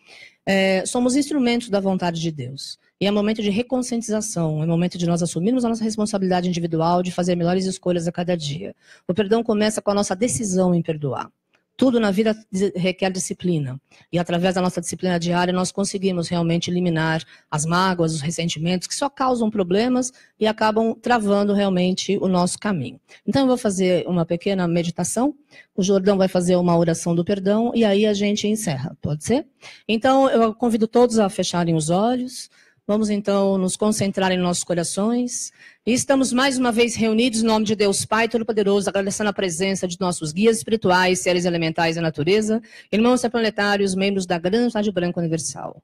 é, somos instrumentos da vontade de Deus. E é momento de reconscientização, é momento de nós assumirmos a nossa responsabilidade individual de fazer melhores escolhas a cada dia. O perdão começa com a nossa decisão em perdoar. Tudo na vida requer disciplina. E através da nossa disciplina diária, nós conseguimos realmente eliminar as mágoas, os ressentimentos, que só causam problemas e acabam travando realmente o nosso caminho. Então, eu vou fazer uma pequena meditação. O Jordão vai fazer uma oração do perdão e aí a gente encerra, pode ser? Então, eu convido todos a fecharem os olhos. Vamos, então, nos concentrar em nossos corações. E estamos mais uma vez reunidos em nome de Deus Pai Todo-Poderoso, agradecendo a presença de nossos guias espirituais, seres elementais da natureza, irmãos planetários, membros da grande Tarde Branca Universal.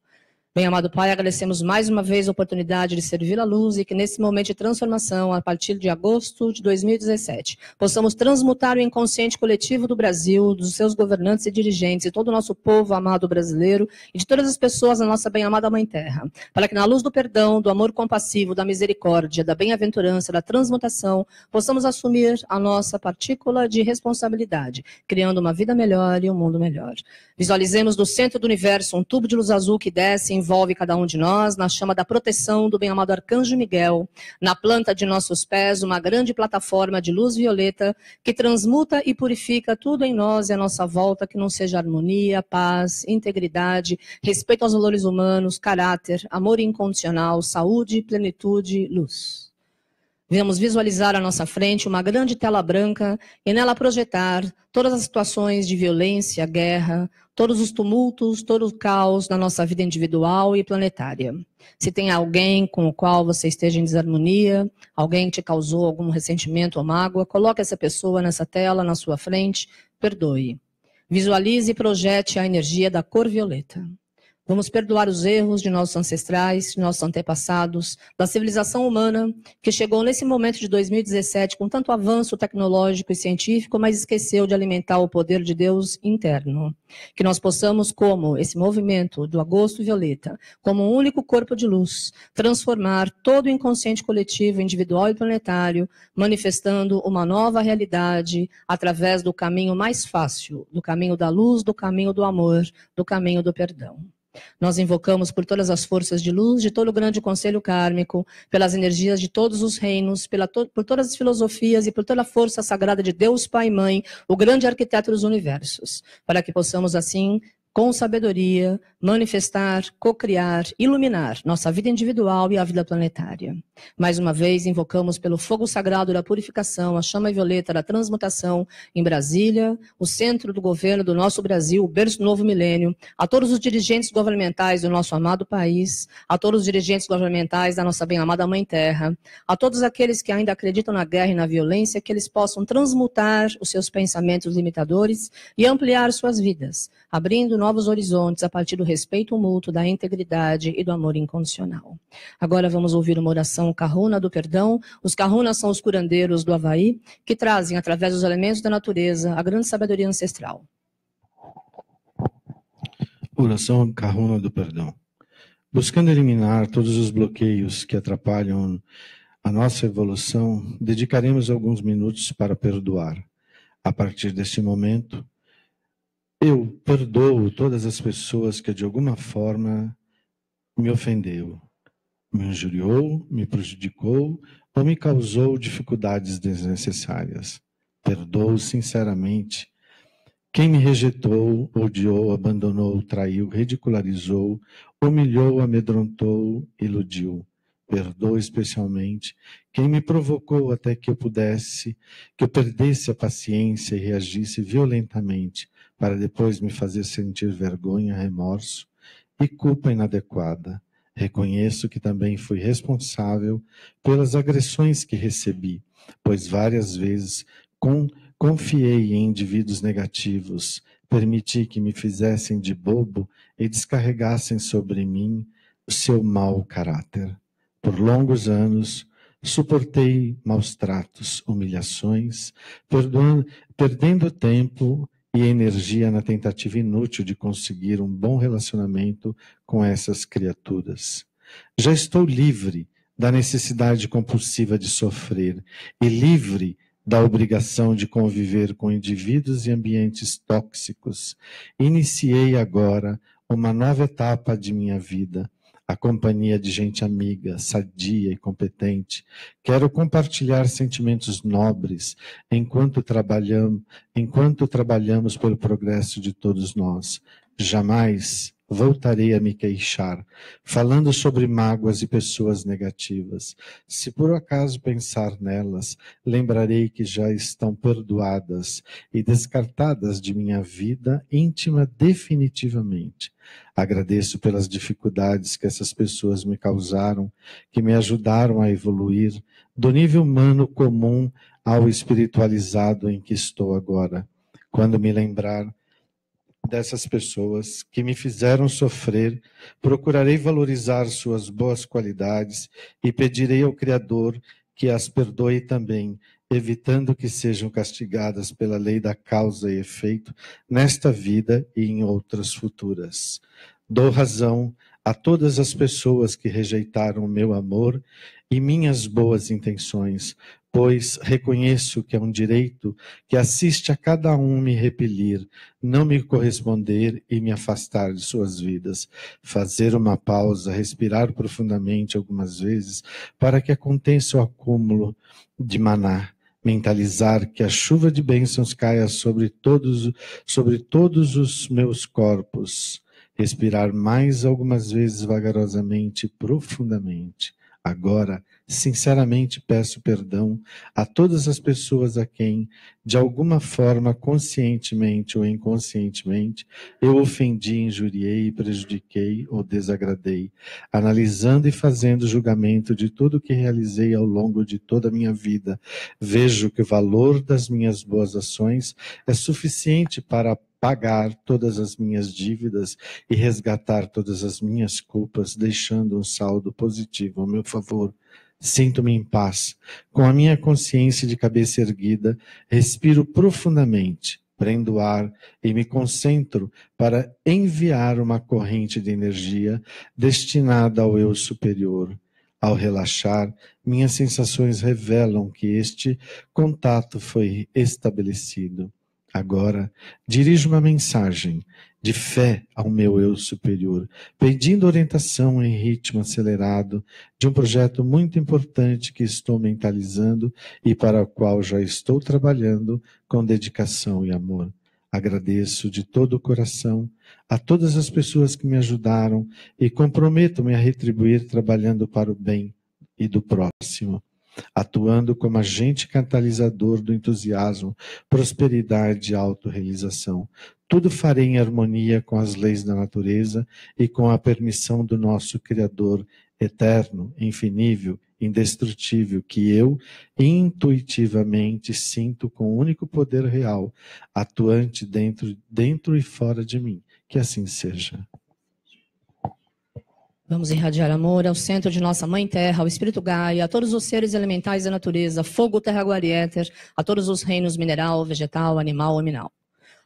Bem, amado Pai, agradecemos mais uma vez a oportunidade de servir à luz e que nesse momento de transformação, a partir de agosto de dois mil e dezessete, possamos transmutar o inconsciente coletivo do Brasil, dos seus governantes e dirigentes, e todo o nosso povo amado brasileiro, e de todas as pessoas da nossa bem-amada Mãe Terra, para que na luz do perdão, do amor compassivo, da misericórdia, da bem-aventurança, da transmutação, possamos assumir a nossa partícula de responsabilidade, criando uma vida melhor e um mundo melhor. Visualizemos do centro do universo um tubo de luz azul que desce em envolve cada um de nós, na chama da proteção do bem-amado Arcanjo Miguel, na planta de nossos pés, uma grande plataforma de luz violeta, que transmuta e purifica tudo em nós e à nossa volta, que não seja harmonia, paz, integridade, respeito aos valores humanos, caráter, amor incondicional, saúde, plenitude, luz. Vamos visualizar à nossa frente uma grande tela branca e nela projetar todas as situações de violência, guerra, todos os tumultos, todo o caos na nossa vida individual e planetária. Se tem alguém com o qual você esteja em desarmonia, alguém que te causou algum ressentimento ou mágoa, coloque essa pessoa nessa tela, na sua frente, perdoe. Visualize e projete a energia da cor violeta. Vamos perdoar os erros de nossos ancestrais, de nossos antepassados, da civilização humana, que chegou nesse momento de dois mil e dezessete com tanto avanço tecnológico e científico, mas esqueceu de alimentar o poder de Deus interno. Que nós possamos, como esse movimento do Agosto Violeta, como um único corpo de luz, transformar todo o inconsciente coletivo, individual e planetário, manifestando uma nova realidade através do caminho mais fácil, do caminho da luz, do caminho do amor, do caminho do perdão. Nós invocamos por todas as forças de luz, de todo o grande conselho kármico, pelas energias de todos os reinos, pela to por todas as filosofias e por toda a força sagrada de Deus, Pai e Mãe, o grande arquiteto dos universos, para que possamos assim, com sabedoria, manifestar, cocriar, iluminar nossa vida individual e a vida planetária. Mais uma vez, invocamos pelo fogo sagrado da purificação, a chama violeta da transmutação em Brasília, o centro do governo do nosso Brasil, o berço do novo milênio, a todos os dirigentes governamentais do nosso amado país, a todos os dirigentes governamentais da nossa bem-amada Mãe Terra, a todos aqueles que ainda acreditam na guerra e na violência, que eles possam transmutar os seus pensamentos limitadores e ampliar suas vidas, abrindo novos horizontes a partir do respeito mútuo, da integridade e do amor incondicional. Agora vamos ouvir uma oração kahuna do perdão. Os kahunas são os curandeiros do Havaí, que trazem, através dos elementos da natureza, a grande sabedoria ancestral. Oração kahuna do perdão. Buscando eliminar todos os bloqueios que atrapalham a nossa evolução, dedicaremos alguns minutos para perdoar. A partir desse momento, eu perdoo todas as pessoas que de alguma forma me ofendeu, me injuriou, me prejudicou ou me causou dificuldades desnecessárias. Perdoo sinceramente quem me rejeitou, odiou, abandonou, traiu, ridicularizou, humilhou, amedrontou, iludiu. Perdoe especialmente quem me provocou até que eu pudesse, que eu perdesse a paciência e reagisse violentamente, para depois me fazer sentir vergonha, remorso e culpa inadequada. Reconheço que também fui responsável pelas agressões que recebi, pois várias vezes com, confiei em indivíduos negativos, permiti que me fizessem de bobo e descarregassem sobre mim o seu mau caráter. Por longos anos, suportei maus tratos, humilhações, perdoando, perdendo tempo e energia na tentativa inútil de conseguir um bom relacionamento com essas criaturas. Já estou livre da necessidade compulsiva de sofrer e livre da obrigação de conviver com indivíduos e ambientes tóxicos. Iniciei agora uma nova etapa de minha vida. A companhia de gente amiga, sadia e competente. Quero compartilhar sentimentos nobres enquanto trabalhamos, enquanto trabalhamos pelo progresso de todos nós. Jamais voltarei a me queixar, falando sobre mágoas e pessoas negativas. Se por acaso pensar nelas, lembrarei que já estão perdoadas e descartadas de minha vida íntima definitivamente. Agradeço pelas dificuldades que essas pessoas me causaram, que me ajudaram a evoluir do nível humano comum ao espiritualizado em que estou agora. Quando me lembrar dessas pessoas que me fizeram sofrer, procurarei valorizar suas boas qualidades e pedirei ao Criador que as perdoe também, evitando que sejam castigadas pela lei da causa e efeito nesta vida e em outras futuras. Dou razão a todas as pessoas que rejeitaram o meu amor e minhas boas intenções, pois reconheço que é um direito que assiste a cada um me repelir, não me corresponder e me afastar de suas vidas. Fazer uma pausa, respirar profundamente algumas vezes, para que aconteça o acúmulo de maná. Mentalizar que a chuva de bênçãos caia sobre todos, sobre todos os meus corpos. Respirar mais algumas vezes vagarosamente e profundamente. Agora, sinceramente peço perdão a todas as pessoas a quem, de alguma forma, conscientemente ou inconscientemente, eu ofendi, injuriei, prejudiquei ou desagradei, analisando e fazendo julgamento de tudo que realizei ao longo de toda a minha vida. Vejo que o valor das minhas boas ações é suficiente para pagar todas as minhas dívidas e resgatar todas as minhas culpas, deixando um saldo positivo ao meu favor. Sinto-me em paz, com a minha consciência de cabeça erguida, respiro profundamente, prendo o ar e me concentro para enviar uma corrente de energia destinada ao eu superior. Ao relaxar, minhas sensações revelam que este contato foi estabelecido. Agora, dirijo uma mensagem de fé ao meu eu superior, pedindo orientação em ritmo acelerado de um projeto muito importante que estou mentalizando e para o qual já estou trabalhando com dedicação e amor. Agradeço de todo o coração a todas as pessoas que me ajudaram e comprometo-me a retribuir trabalhando para o bem e do próximo. Atuando como agente catalisador do entusiasmo, prosperidade e autorrealização. Tudo farei em harmonia com as leis da natureza e com a permissão do nosso Criador eterno, infinível, indestrutível, que eu intuitivamente sinto com o único poder real, atuante dentro, dentro e fora de mim. Que assim seja. Vamos irradiar amor ao centro de nossa Mãe Terra, ao Espírito Gaia, a todos os seres elementais da natureza, fogo, terra, água e éter, a todos os reinos mineral, vegetal, animal e mineral.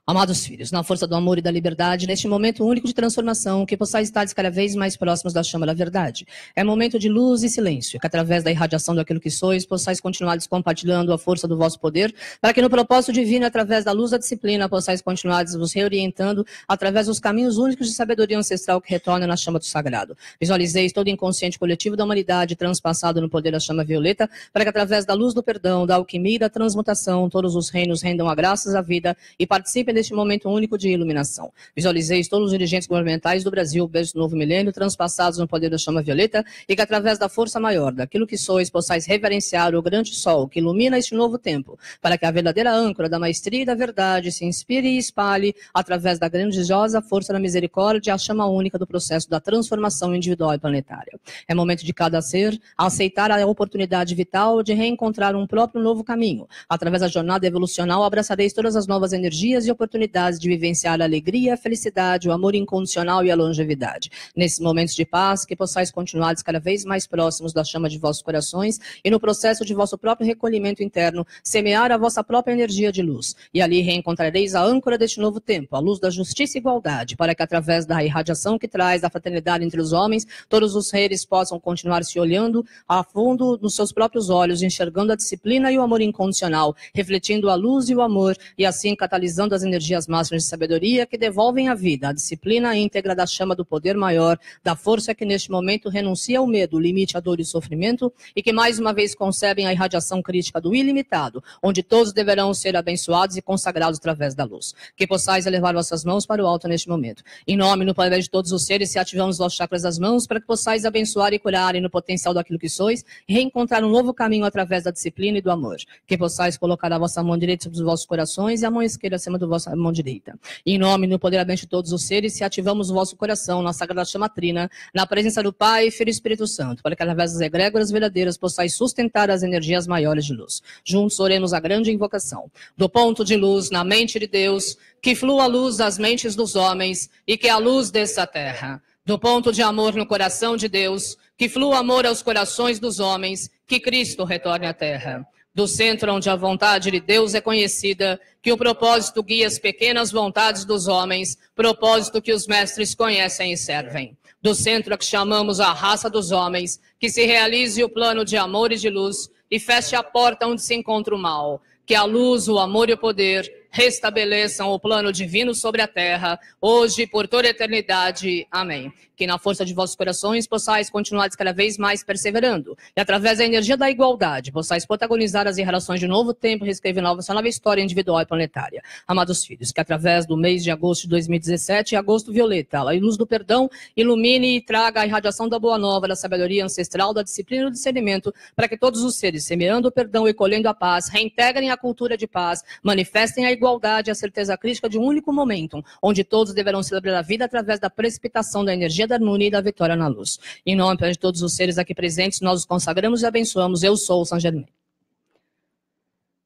Amados filhos, na força do amor e da liberdade, neste momento único de transformação, que possais estar cada vez mais próximos da chama da verdade. É momento de luz e silêncio, que através da irradiação daquilo que sois, possais continuar compartilhando a força do vosso poder, para que no propósito divino, através da luz da disciplina, possais continuar vos reorientando através dos caminhos únicos de sabedoria ancestral que retorna na chama do sagrado. Visualizeis todo o inconsciente coletivo da humanidade, transpassado no poder da chama violeta, para que através da luz do perdão, da alquimia e da transmutação, todos os reinos rendam a graças à vida e participem neste momento único de iluminação. Visualizeis todos os dirigentes governamentais do Brasil desde o novo milênio, transpassados no poder da chama violeta, e que através da força maior, daquilo que sois, possais reverenciar o grande sol que ilumina este novo tempo, para que a verdadeira âncora da maestria e da verdade se inspire e espalhe através da grandiosa força da misericórdia, a chama única do processo da transformação individual e planetária. É momento de cada ser aceitar a oportunidade vital de reencontrar um próprio novo caminho. Através da jornada evolucional, abraçareis todas as novas energias e oportunidades oportunidades de vivenciar a alegria, a felicidade, o amor incondicional e a longevidade. Nesses momentos de paz, que possais continuar cada vez mais próximos da chama de vossos corações e no processo de vosso próprio recolhimento interno, semear a vossa própria energia de luz. E ali reencontrareis a âncora deste novo tempo, a luz da justiça e igualdade, para que através da irradiação que traz da fraternidade entre os homens, todos os seres possam continuar se olhando a fundo nos seus próprios olhos, enxergando a disciplina e o amor incondicional, refletindo a luz e o amor, e assim catalisando as energias energias máximas de sabedoria que devolvem a vida, a disciplina íntegra da chama do poder maior, da força que neste momento renuncia ao medo, limite à dor e sofrimento e que mais uma vez concebem a irradiação crítica do ilimitado, onde todos deverão ser abençoados e consagrados através da luz. Que possais elevar vossas mãos para o alto neste momento. Em nome e no poder de todos os seres, se ativamos vossos chakras das mãos para que possais abençoar e curarem no potencial daquilo que sois e reencontrar um novo caminho através da disciplina e do amor. Que possais colocar a vossa mão direita sobre os vossos corações e a mão esquerda acima da vossa mão direita. Em nome e no poder de todos os seres, se ativamos o vosso coração, nossa sagrada chama trina, na presença do Pai, Filho e Espírito Santo, para que através das egrégoras verdadeiras possais sustentar as energias maiores de luz. Juntos oremos a grande invocação. Do ponto de luz na mente de Deus, que flua a luz das mentes dos homens e que a luz desça à terra. Do ponto de amor no coração de Deus, que flua amor aos corações dos homens, que Cristo retorne à terra. Do centro onde a vontade de Deus é conhecida, que o propósito guia as pequenas vontades dos homens, propósito que os mestres conhecem e servem. Do centro a que chamamos a raça dos homens, que se realize o plano de amor e de luz, e feche a porta onde se encontra o mal, que a luz, o amor e o poder restabeleçam o plano divino sobre a terra, hoje e por toda a eternidade. Amém. Que na força de vossos corações possais continuar cada vez mais perseverando e através da energia da igualdade possais protagonizar as relações de novo tempo e reescrever nova, sua nova história individual e planetária. Amados filhos, que através do mês de agosto de dois mil e dezessete, Agosto Violeta, a luz do perdão, ilumine e traga a irradiação da boa nova, da sabedoria ancestral, da disciplina e do discernimento, para que todos os seres, semeando o perdão e colhendo a paz, reintegrem a cultura de paz, manifestem a igualdade e a certeza crítica de um único momento, onde todos deverão celebrar a vida através da precipitação da energia da harmonia e da vitória na luz. Em nome de todos os seres aqui presentes, nós os consagramos e abençoamos. Eu sou o Saint-Germain.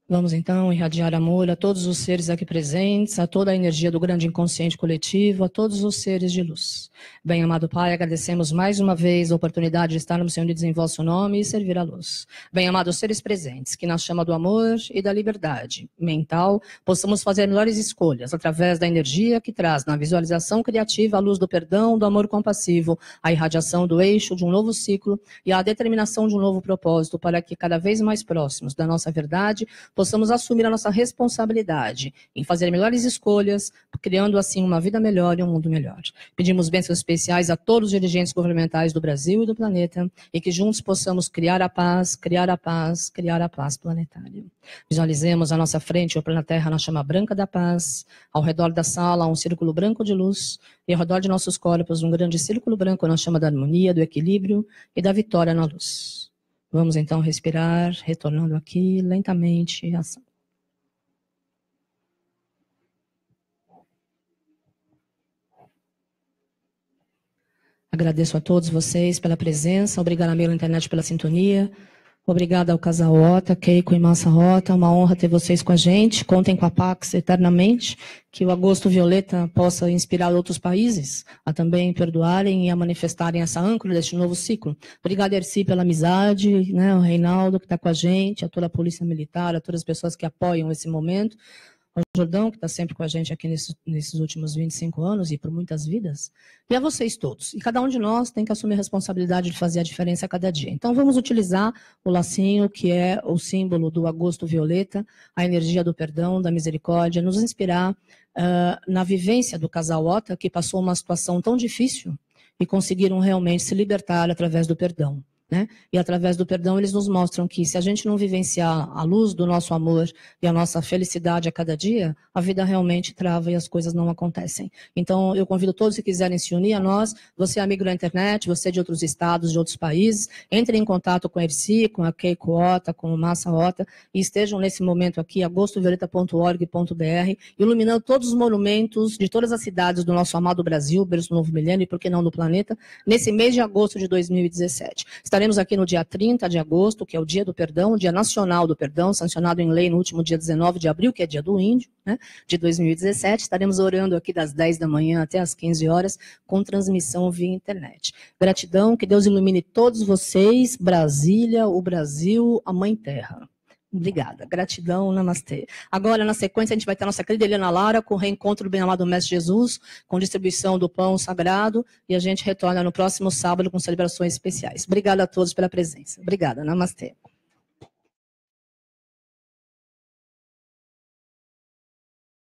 Vamos então irradiar amor a todos os seres aqui presentes, a toda a energia do grande inconsciente coletivo, a todos os seres de luz. Bem, amado Pai, agradecemos mais uma vez a oportunidade de estarmos reunidos em vosso nome e servir a luz. Bem, amados seres presentes, que na chama do amor e da liberdade mental, possamos fazer melhores escolhas através da energia que traz na visualização criativa a luz do perdão, do amor compassivo, a irradiação do eixo de um novo ciclo e a determinação de um novo propósito para que cada vez mais próximos da nossa verdade possamos assumir a nossa responsabilidade em fazer melhores escolhas, criando assim uma vida melhor e um mundo melhor. Pedimos bênçãos especiais a todos os dirigentes governamentais do Brasil e do planeta e que juntos possamos criar a paz, criar a paz, criar a paz planetária. Visualizemos à nossa frente o planeta Terra na chama branca da paz, ao redor da sala um círculo branco de luz e ao redor de nossos corpos um grande círculo branco na chama da harmonia, do equilíbrio e da vitória na luz. Vamos então respirar, retornando aqui lentamente à sala. Agradeço a todos vocês pela presença, obrigada à minha internet pela sintonia, obrigada ao casal Ota, Keiko e Massa Ota, uma honra ter vocês com a gente, contem com a Pax eternamente, que o Agosto Violeta possa inspirar outros países a também perdoarem e a manifestarem essa âncora deste novo ciclo. Obrigada, Ercy, pela amizade, né, o Reinaldo que está com a gente, a toda a Polícia Militar, a todas as pessoas que apoiam esse momento, ao Jordão, que está sempre com a gente aqui nesses, nesses últimos vinte e cinco anos e por muitas vidas, e a vocês todos. E cada um de nós tem que assumir a responsabilidade de fazer a diferença a cada dia. Então vamos utilizar o lacinho, que é o símbolo do Agosto Violeta, a energia do perdão, da misericórdia, nos inspirar uh, na vivência do casal Ota, que passou uma situação tão difícil e conseguiram realmente se libertar através do perdão. Né? E através do perdão eles nos mostram que se a gente não vivenciar a luz do nosso amor e a nossa felicidade a cada dia, a vida realmente trava e as coisas não acontecem. Então eu convido todos que quiserem se unir a nós, você amigo da internet, você de outros estados, de outros países, entre em contato com a Ercy, com a Keiko Ota, com o Massa Ota e estejam nesse momento aqui, agosto violeta ponto org ponto br, iluminando todos os monumentos de todas as cidades do nosso amado Brasil, berço do novo milênio e por que não do planeta, nesse mês de agosto de dois mil e dezessete. Está Estaremos aqui no dia trinta de agosto, que é o Dia do Perdão, o Dia Nacional do Perdão, sancionado em lei no último dia dezenove de abril, que é Dia do Índio, né, de dois mil e dezessete. Estaremos orando aqui das dez da manhã até as quinze horas, com transmissão via internet. Gratidão, que Deus ilumine todos vocês, Brasília, o Brasil, a Mãe Terra. Obrigada, gratidão, namastê. Agora, na sequência, a gente vai ter a nossa querida Eliana Lara com o reencontro do bem-amado Mestre Jesus, com distribuição do pão sagrado, e a gente retorna no próximo sábado com celebrações especiais. Obrigada a todos pela presença. Obrigada, namastê.